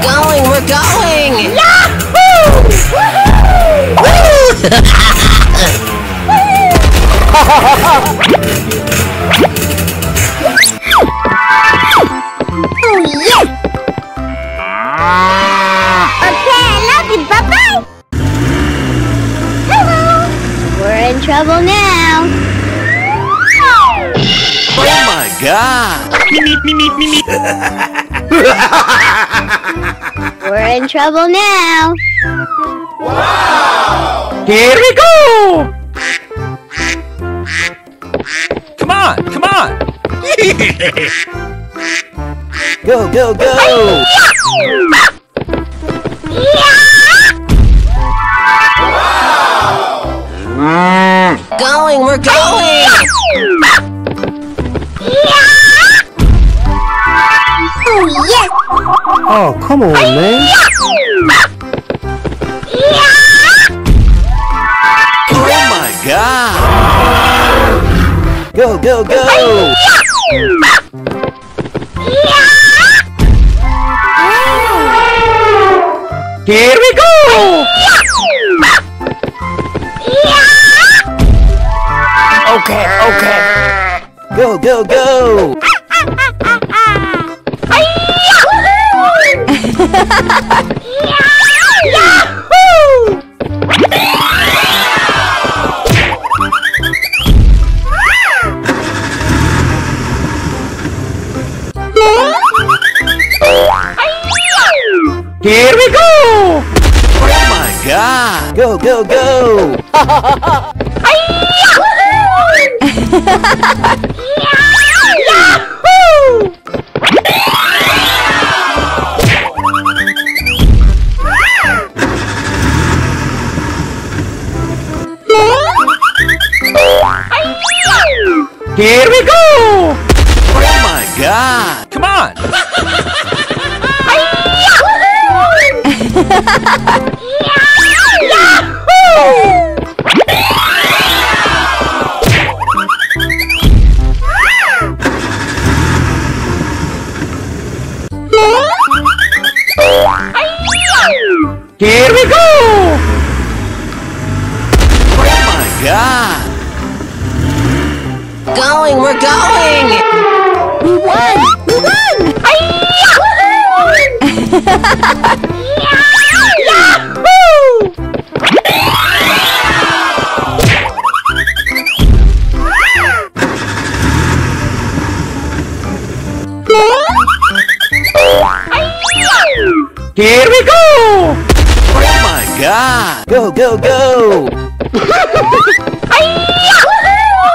Going, we're going! Yahoo! Woohoo! Woo! Oh, yeah! Okay, I love you, bye-bye! Hello! We're in trouble now! Oh my god! me, me, me, me. We're in trouble now. Wow! Here we go! Come on, come on! Go, go, go! Wow! Going, we're going! Oh, come on, man. Oh my god. Go, go, go. Here we go. Okay, okay. Go, go, go. Yahoo! Here we go! Oh my god! Go, go, go! Yahoo! Here we go! Oh my god! Come on! Here we go! Oh my god! Going, we're going! We won! We won! Yahoo! Here we go! Oh my god! Go, go, go! Yahoo! Here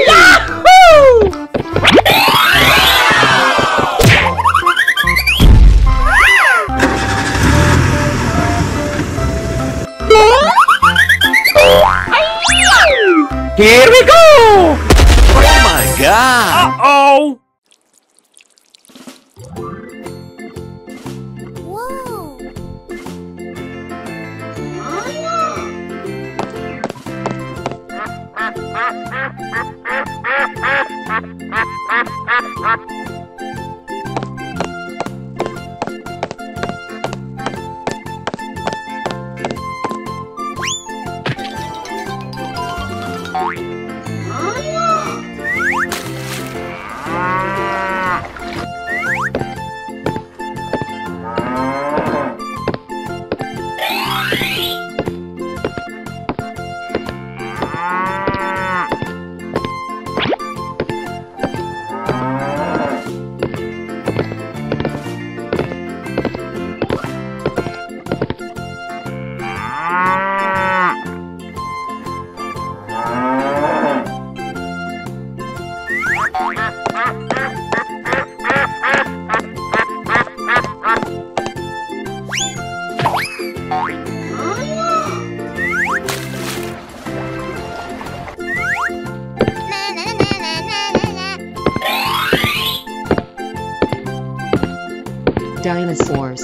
we go! Oh my god! Uh-oh! Dinosaurs.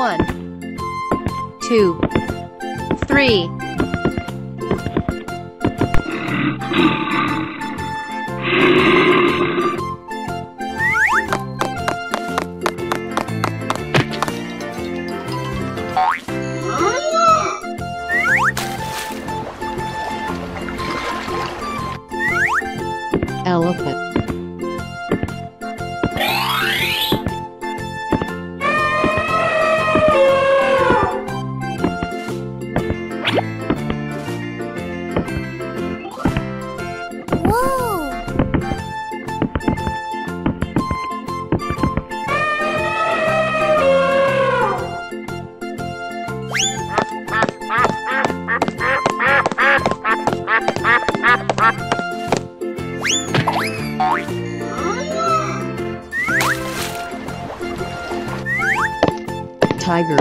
One, two, three. Elephant. Tiger.